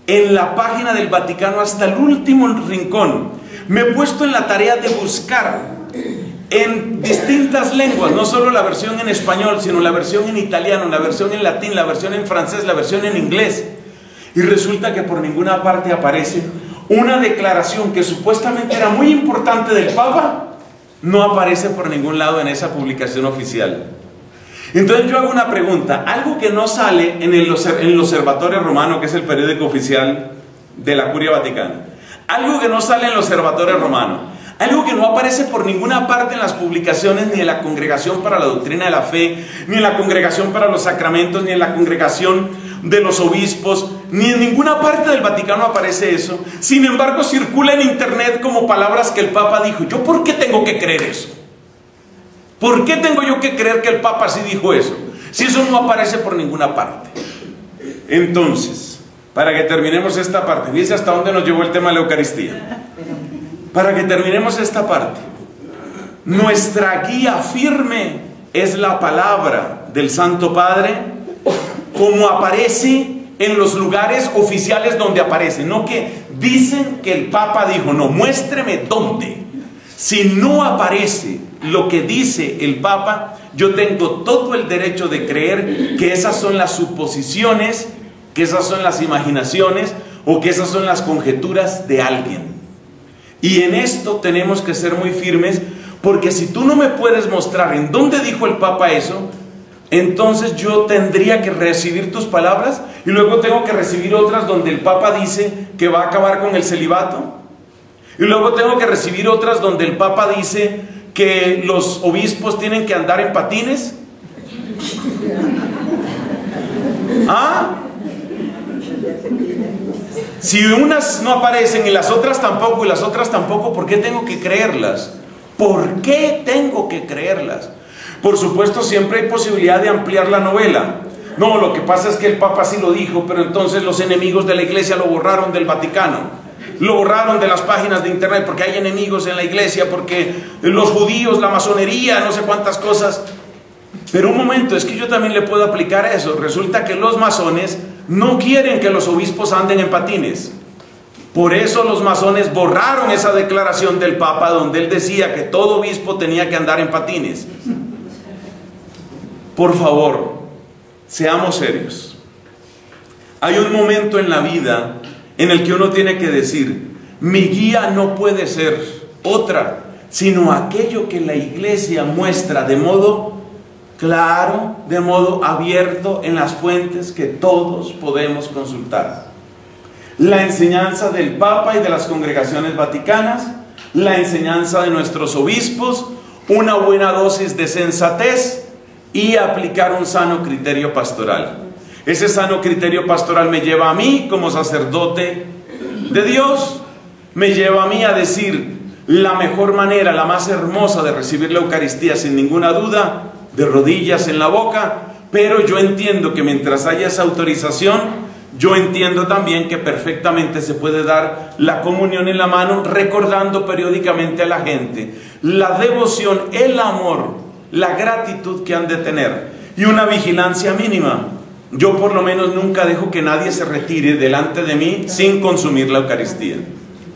en la página del Vaticano hasta el último rincón. Me he puesto en la tarea de buscar en distintas lenguas, no solo la versión en español, sino la versión en italiano, la versión en latín, la versión en francés, la versión en inglés. Y resulta que por ninguna parte aparece una declaración que supuestamente era muy importante del Papa, no aparece por ningún lado en esa publicación oficial. Entonces yo hago una pregunta, algo que no sale en el, en el Osservatore Romano, que es el periódico oficial de la Curia Vaticana, algo que no sale en el Osservatore Romano, algo que no aparece por ninguna parte en las publicaciones ni en la Congregación para la Doctrina de la Fe, ni en la Congregación para los Sacramentos, ni en la Congregación de los Obispos, ni en ninguna parte del Vaticano aparece eso. Sin embargo, circula en internet como palabras que el Papa dijo. ¿Yo por qué tengo que creer eso? ¿Por qué tengo yo que creer que el Papa sí dijo eso? Si eso no aparece por ninguna parte. Entonces, para que terminemos esta parte, fíjense hasta dónde nos llevó el tema de la Eucaristía. Para que terminemos esta parte, nuestra guía firme es la palabra del Santo Padre, como aparece en los lugares oficiales donde aparece. No que dicen que el Papa dijo, no, muéstreme dónde. Si no aparece lo que dice el Papa, yo tengo todo el derecho de creer que esas son las suposiciones, que esas son las imaginaciones, o que esas son las conjeturas de alguien. Y en esto tenemos que ser muy firmes, porque si tú no me puedes mostrar en dónde dijo el Papa eso, entonces yo tendría que recibir tus palabras y luego tengo que recibir otras donde el Papa dice que va a acabar con el celibato, y luego tengo que recibir otras donde el Papa dice que los obispos tienen que andar en patines. ¿Ah? Si unas no aparecen y las otras tampoco y las otras tampoco, ¿por qué tengo que creerlas? ¿Por qué tengo que creerlas? Por supuesto, siempre hay posibilidad de ampliar la novela. No, lo que pasa es que el Papa sí lo dijo, pero entonces los enemigos de la Iglesia lo borraron del Vaticano, lo borraron de las páginas de internet, porque hay enemigos en la Iglesia, porque los judíos, la masonería, no sé cuántas cosas. Pero un momento, es que yo también le puedo aplicar eso. Resulta que los masones no quieren que los obispos anden en patines. Por eso los masones borraron esa declaración del Papa donde él decía que todo obispo tenía que andar en patines. Por favor, seamos serios. Hay un momento en la vida en el que uno tiene que decir: mi guía no puede ser otra, sino aquello que la Iglesia muestra de modo claro, de modo abierto, en las fuentes que todos podemos consultar. La enseñanza del Papa y de las congregaciones vaticanas, la enseñanza de nuestros obispos, una buena dosis de sensatez y aplicar un sano criterio pastoral. Ese sano criterio pastoral me lleva a mí, como sacerdote de Dios, me lleva a mí a decir: la mejor manera, la más hermosa de recibir la Eucaristía, sin ninguna duda, de rodillas en la boca, pero yo entiendo que mientras haya esa autorización, yo entiendo también que perfectamente se puede dar la comunión en la mano, recordando periódicamente a la gente la devoción, el amor, la gratitud que han de tener, y una vigilancia mínima. Yo por lo menos nunca dejo que nadie se retire delante de mí sin consumir la Eucaristía.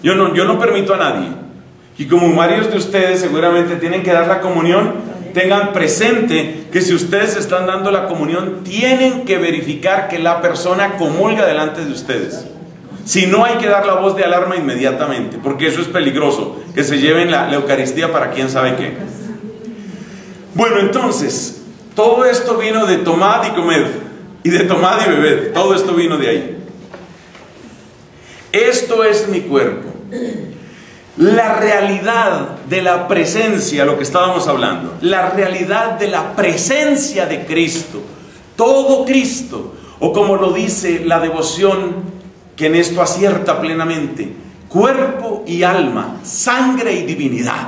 Yo no, yo no permito a nadie, y como varios de ustedes seguramente tienen que dar la comunión, tengan presente que si ustedes están dando la comunión, tienen que verificar que la persona comulga delante de ustedes. Si no, hay que dar la voz de alarma inmediatamente, porque eso es peligroso, que se lleven la, la Eucaristía para quién sabe qué. Bueno, entonces, todo esto vino de tomad y comed, y de tomad y bebed, todo esto vino de ahí. Esto es mi cuerpo. La realidad de la presencia, lo que estábamos hablando, la realidad de la presencia de Cristo, todo Cristo, o como lo dice la devoción que en esto acierta plenamente, cuerpo y alma, sangre y divinidad.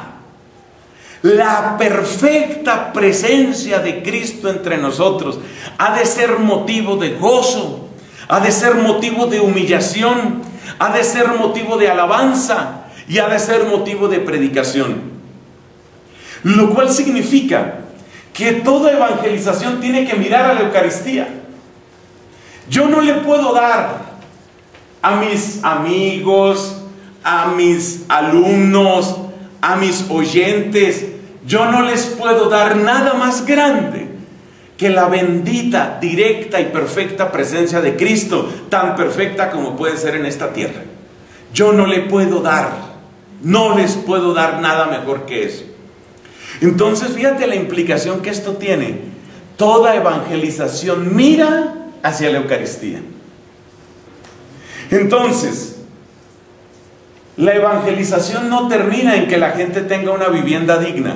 La perfecta presencia de Cristo entre nosotros ha de ser motivo de gozo, ha de ser motivo de humillación, ha de ser motivo de alabanza, y ha de ser motivo de predicación. Lo cual significa que toda evangelización tiene que mirar a la Eucaristía. Yo no le puedo dar a mis amigos, a mis alumnos, a mis oyentes, yo no les puedo dar nada más grande que la bendita, directa y perfecta presencia de Cristo, tan perfecta como puede ser en esta tierra. Yo no le puedo dar, no les puedo dar nada mejor que eso. Entonces, fíjate la implicación que esto tiene. Toda evangelización mira hacia la Eucaristía. Entonces, la evangelización no termina en que la gente tenga una vivienda digna.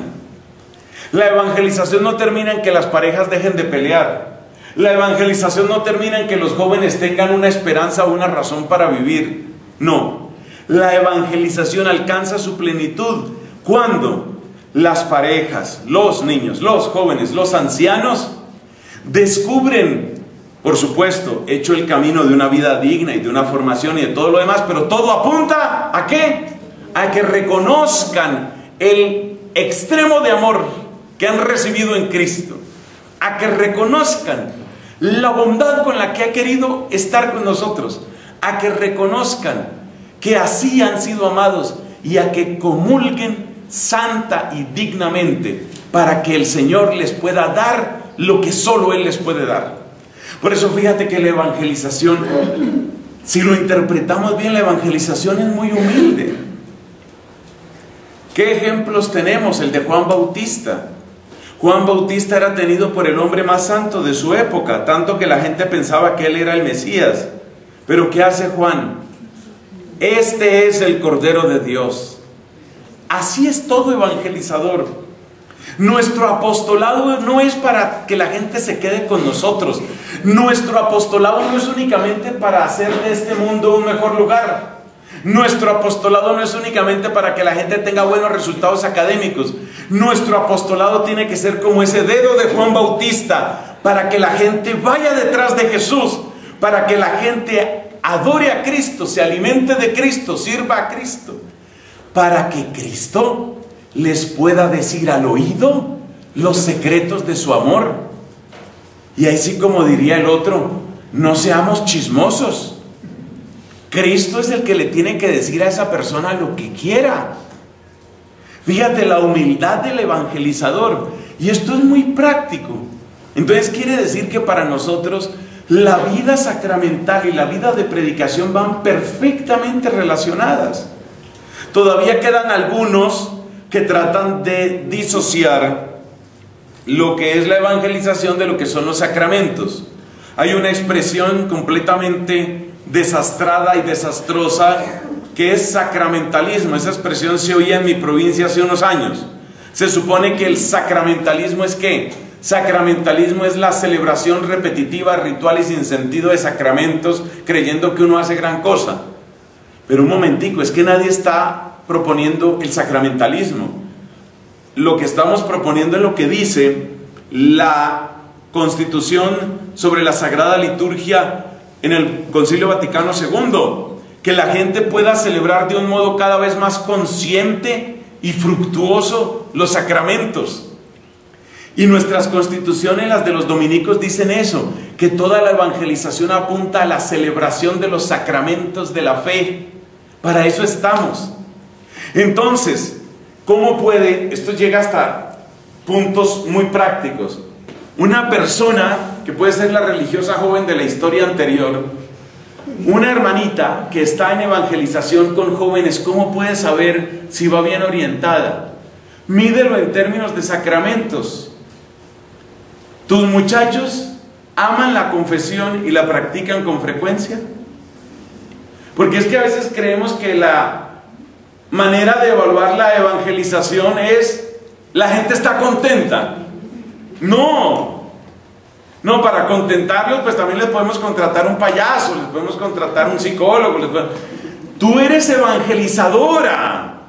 La evangelización no termina en que las parejas dejen de pelear. La evangelización no termina en que los jóvenes tengan una esperanza o una razón para vivir. No. La evangelización alcanza su plenitud cuando las parejas, los niños, los jóvenes, los ancianos descubren, por supuesto, hecho el camino de una vida digna y de una formación y de todo lo demás, pero todo apunta ¿a qué? A que reconozcan el extremo de amor que han recibido en Cristo, a que reconozcan la bondad con la que ha querido estar con nosotros, a que reconozcan que así han sido amados y a que comulguen santa y dignamente para que el Señor les pueda dar lo que solo Él les puede dar. Por eso fíjate que la evangelización, si lo interpretamos bien, la evangelización es muy humilde. ¿Qué ejemplos tenemos? El de Juan Bautista. Juan Bautista era tenido por el hombre más santo de su época, tanto que la gente pensaba que él era el Mesías. Pero ¿qué hace Juan? Este es el Cordero de Dios. Así es todo evangelizador. Nuestro apostolado no es para que la gente se quede con nosotros. Nuestro apostolado no es únicamente para hacer de este mundo un mejor lugar. Nuestro apostolado no es únicamente para que la gente tenga buenos resultados académicos. Nuestro apostolado tiene que ser como ese dedo de Juan Bautista, para que la gente vaya detrás de Jesús, para que la gente adore a Cristo, se alimente de Cristo, sirva a Cristo, para que Cristo les pueda decir al oído los secretos de su amor. Y ahí sí, como diría el otro, no seamos chismosos. Cristo es el que le tiene que decir a esa persona lo que quiera. Fíjate la humildad del evangelizador. Y esto es muy práctico. Entonces quiere decir que para nosotros la vida sacramental y la vida de predicación van perfectamente relacionadas. Todavía quedan algunos que tratan de disociar lo que es la evangelización de lo que son los sacramentos. Hay una expresión completamente desastrada y desastrosa que es sacramentalismo. Esa expresión se oía en mi provincia hace unos años. Se supone que el sacramentalismo es ¿qué? Sacramentalismo es la celebración repetitiva, ritual y sin sentido de sacramentos, creyendo que uno hace gran cosa. Pero un momentico, es que nadie está proponiendo el sacramentalismo. Lo que estamos proponiendo es lo que dice la Constitución sobre la Sagrada Liturgia en el Concilio Vaticano segundo, que la gente pueda celebrar de un modo cada vez más consciente y fructuoso los sacramentos. Y nuestras constituciones, las de los dominicos, dicen eso, que toda la evangelización apunta a la celebración de los sacramentos de la fe. Para eso estamos. Entonces, ¿cómo puede? Esto llega hasta puntos muy prácticos. Una persona que puede ser la religiosa joven de la historia anterior, una hermanita que está en evangelización con jóvenes, ¿cómo puede saber si va bien orientada? Mídelo en términos de sacramentos. ¿Tus muchachos aman la confesión y la practican con frecuencia? Porque es que a veces creemos que la manera de evaluar la evangelización es la gente está contenta. No, no, para contentarlos pues también les podemos contratar un payaso, les podemos contratar un psicólogo, les podemos... Tú eres evangelizadora.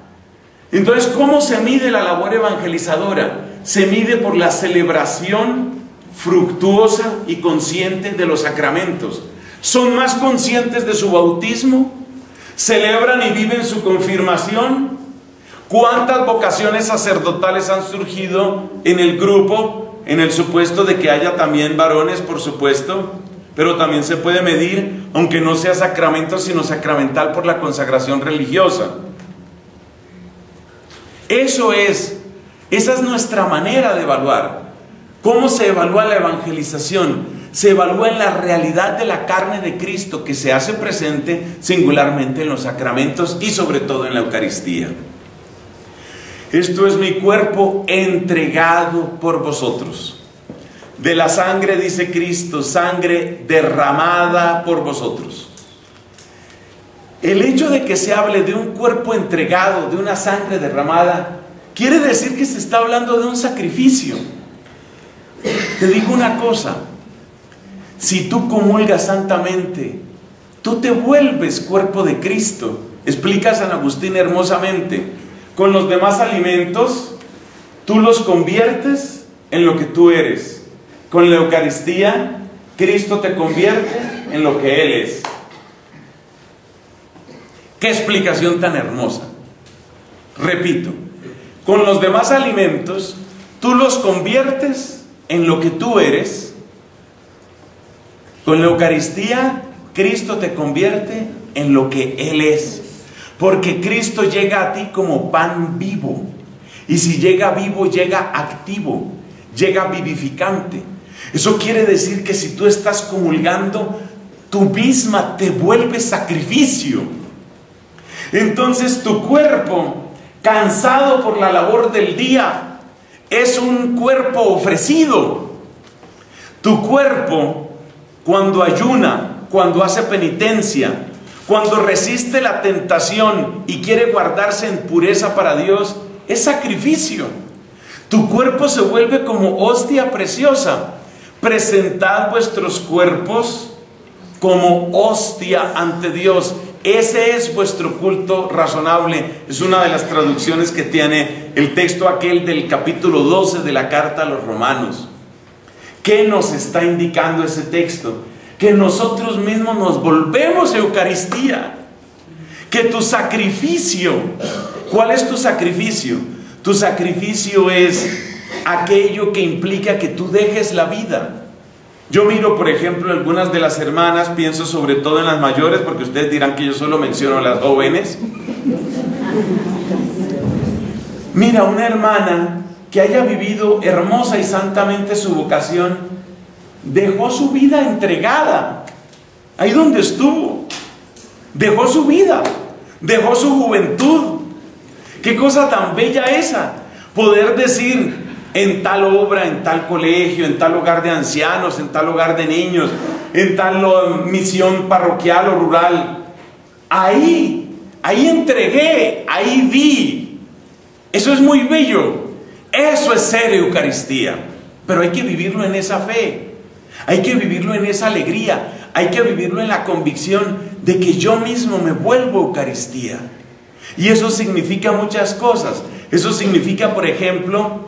Entonces, ¿cómo se mide la labor evangelizadora? Se mide por la celebración fructuosa y consciente de los sacramentos. Son más conscientes de su bautismo, celebran y viven su confirmación. ¿Cuántas vocaciones sacerdotales han surgido en el grupo? En el supuesto de que haya también varones, por supuesto, pero también se puede medir, aunque no sea sacramento, sino sacramental por la consagración religiosa. Eso es, esa es nuestra manera de evaluar. ¿Cómo se evalúa la evangelización? Se evalúa en la realidad de la carne de Cristo que se hace presente singularmente en los sacramentos y sobre todo en la Eucaristía. Esto es mi cuerpo entregado por vosotros. De la sangre, dice Cristo, sangre derramada por vosotros. El hecho de que se hable de un cuerpo entregado, de una sangre derramada, quiere decir que se está hablando de un sacrificio. Te digo una cosa, si tú comulgas santamente, tú te vuelves cuerpo de Cristo. Explica San Agustín hermosamente. Con los demás alimentos, tú los conviertes en lo que tú eres. Con la Eucaristía, Cristo te convierte en lo que Él es. ¡Qué explicación tan hermosa! Repito, con los demás alimentos, tú los conviertes en lo que tú eres. Con la Eucaristía, Cristo te convierte en lo que Él es. Porque Cristo llega a ti como pan vivo. Y si llega vivo, llega activo, llega vivificante. Eso quiere decir que si tú estás comulgando, tú misma te vuelves sacrificio. Entonces tu cuerpo, cansado por la labor del día, es un cuerpo ofrecido. Tu cuerpo, cuando ayuna, cuando hace penitencia, cuando resiste la tentación y quiere guardarse en pureza para Dios, es sacrificio. Tu cuerpo se vuelve como hostia preciosa. Presentad vuestros cuerpos como hostia ante Dios. Ese es vuestro culto razonable. Es una de las traducciones que tiene el texto aquel del capítulo doce de la carta a los Romanos. ¿Qué nos está indicando ese texto? Que nosotros mismos nos volvemos Eucaristía, que tu sacrificio, ¿cuál es tu sacrificio? Tu sacrificio es aquello que implica que tú dejes la vida. Yo miro, por ejemplo, algunas de las hermanas, pienso sobre todo en las mayores, porque ustedes dirán que yo solo menciono a las jóvenes. Mira, una hermana que haya vivido hermosa y santamente su vocación, dejó su vida entregada ahí donde estuvo, dejó su vida, dejó su juventud. Qué cosa tan bella esa, poder decir: en tal obra, en tal colegio, en tal hogar de ancianos, en tal hogar de niños, en tal misión parroquial o rural, ahí, ahí entregué, ahí vi. Eso es muy bello, eso es ser Eucaristía. Pero hay que vivirlo en esa fe, hay que vivirlo en esa alegría, hay que vivirlo en la convicción de que yo mismo me vuelvo Eucaristía. Y eso significa muchas cosas. Eso significa, por ejemplo,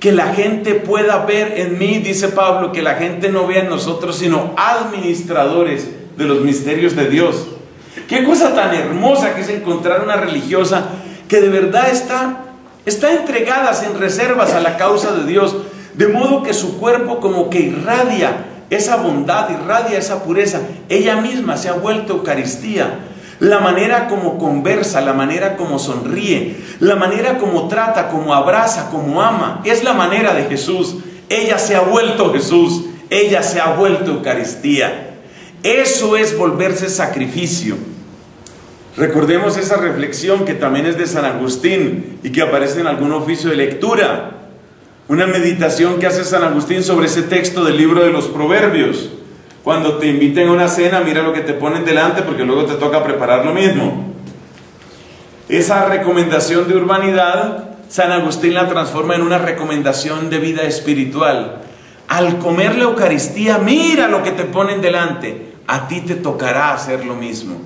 que la gente pueda ver en mí, dice Pablo, que la gente no vea en nosotros sino administradores de los misterios de Dios. Qué cosa tan hermosa que es encontrar una religiosa que de verdad está, está entregada sin reservas a la causa de Dios, de modo que su cuerpo como que irradia esa bondad, irradia esa pureza. Ella misma se ha vuelto Eucaristía. La manera como conversa, la manera como sonríe, la manera como trata, como abraza, como ama, es la manera de Jesús. Ella se ha vuelto Jesús, ella se ha vuelto Eucaristía. Eso es volverse sacrificio. Recordemos esa reflexión que también es de San Agustín y que aparece en algún oficio de lectura. Una meditación que hace San Agustín sobre ese texto del libro de los Proverbios. Cuando te inviten a una cena, mira lo que te ponen delante, porque luego te toca preparar lo mismo. Esa recomendación de urbanidad, San Agustín la transforma en una recomendación de vida espiritual. Al comer la Eucaristía, mira lo que te ponen delante. A ti te tocará hacer lo mismo.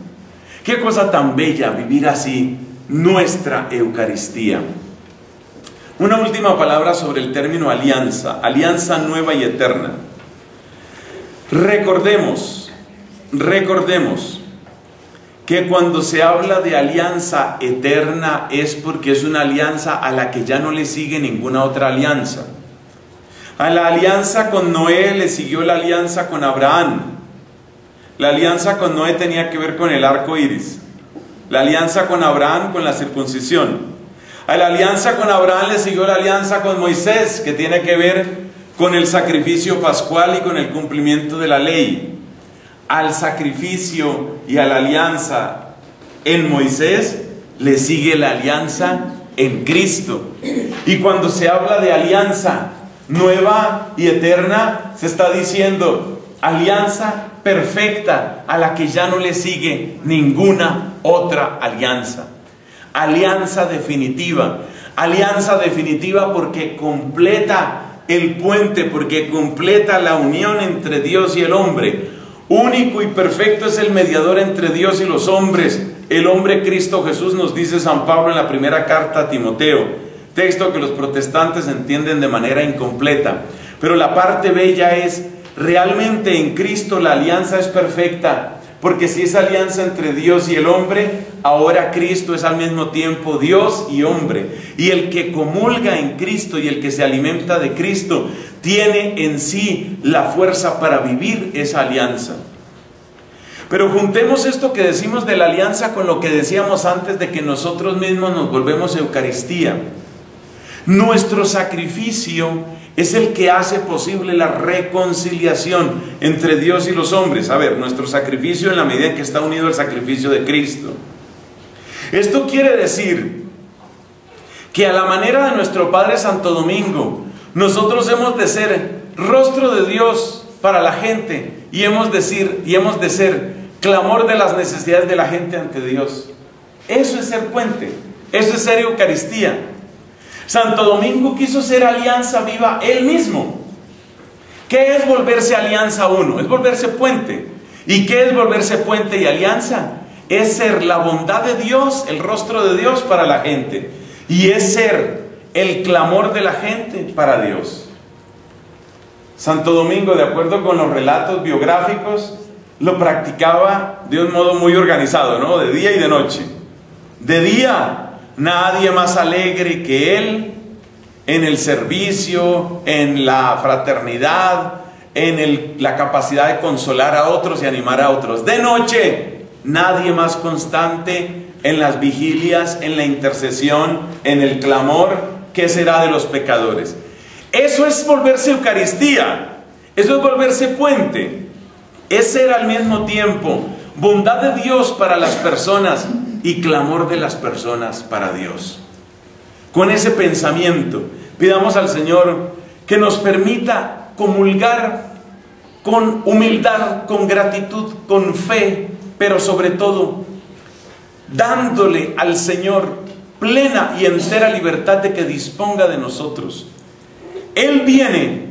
Qué cosa tan bella vivir así nuestra Eucaristía. Una última palabra sobre el término alianza, alianza nueva y eterna. Recordemos, recordemos que cuando se habla de alianza eterna es porque es una alianza a la que ya no le sigue ninguna otra alianza. A la alianza con Noé le siguió la alianza con Abraham. La alianza con Noé tenía que ver con el arco iris. La alianza con Abraham con la circuncisión. A la alianza con Abraham le siguió la alianza con Moisés, que tiene que ver con el sacrificio pascual y con el cumplimiento de la ley. Al sacrificio y a la alianza en Moisés le sigue la alianza en Cristo. Y cuando se habla de alianza nueva y eterna, se está diciendo alianza perfecta a la que ya no le sigue ninguna otra alianza. Alianza definitiva, alianza definitiva porque completa el puente, porque completa la unión entre Dios y el hombre. Único y perfecto es el mediador entre Dios y los hombres, el hombre Cristo Jesús, nos dice San Pablo en la primera carta a Timoteo, texto que los protestantes entienden de manera incompleta. Pero la parte bella es, realmente en Cristo la alianza es perfecta, porque si es alianza entre Dios y el hombre, ahora Cristo es al mismo tiempo Dios y hombre. Y el que comulga en Cristo y el que se alimenta de Cristo, tiene en sí la fuerza para vivir esa alianza. Pero juntemos esto que decimos de la alianza con lo que decíamos antes de que nosotros mismos nos volvemos Eucaristía. Nuestro sacrificio es el que hace posible la reconciliación entre Dios y los hombres. A ver, nuestro sacrificio en la medida en que está unido al sacrificio de Cristo. Esto quiere decir que a la manera de nuestro Padre Santo Domingo, nosotros hemos de ser rostro de Dios para la gente y hemos, decir, y hemos de ser clamor de las necesidades de la gente ante Dios. Eso es ser puente, eso es ser Eucaristía. Santo Domingo quiso ser alianza viva él mismo. ¿Qué es volverse alianza uno? Es volverse puente. ¿Y qué es volverse puente y alianza? Es ser la bondad de Dios, el rostro de Dios para la gente. Y es ser el clamor de la gente para Dios. Santo Domingo, de acuerdo con los relatos biográficos, lo practicaba de un modo muy organizado, ¿no? De día y de noche. De día, nadie más alegre que él en el servicio, en la fraternidad, en el, la capacidad de consolar a otros y animar a otros. De noche, nadie más constante en las vigilias, en la intercesión, en el clamor, ¿qué será de los pecadores? Eso es volverse Eucaristía, eso es volverse puente. Es ser al mismo tiempo bondad de Dios para las personas y clamor de las personas para Dios. Con ese pensamiento, pidamos al Señor que nos permita comulgar con humildad, con gratitud, con fe, pero sobre todo, dándole al Señor plena y entera libertad de que disponga de nosotros. Él viene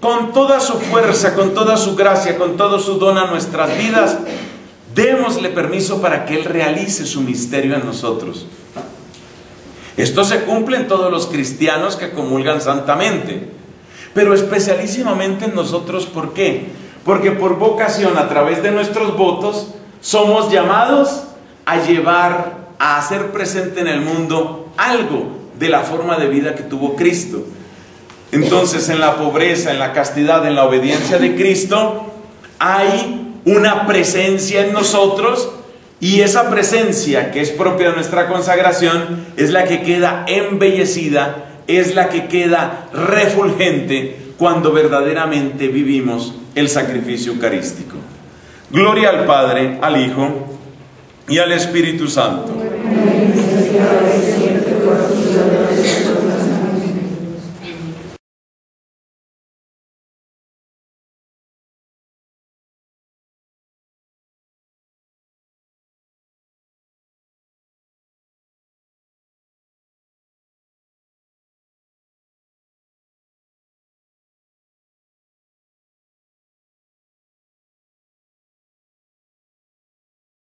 con toda su fuerza, con toda su gracia, con todo su don a nuestras vidas. Démosle permiso para que Él realice su misterio en nosotros. Esto se cumple en todos los cristianos que comulgan santamente, pero especialísimamente en nosotros. ¿Por qué? Porque por vocación, a través de nuestros votos, somos llamados a llevar, a hacer presente en el mundo algo de la forma de vida que tuvo Cristo. Entonces, en la pobreza, en la castidad, en la obediencia de Cristo, hay una presencia en nosotros, y esa presencia que es propia de nuestra consagración es la que queda embellecida, es la que queda refulgente cuando verdaderamente vivimos el sacrificio eucarístico. Gloria al Padre, al Hijo y al Espíritu Santo.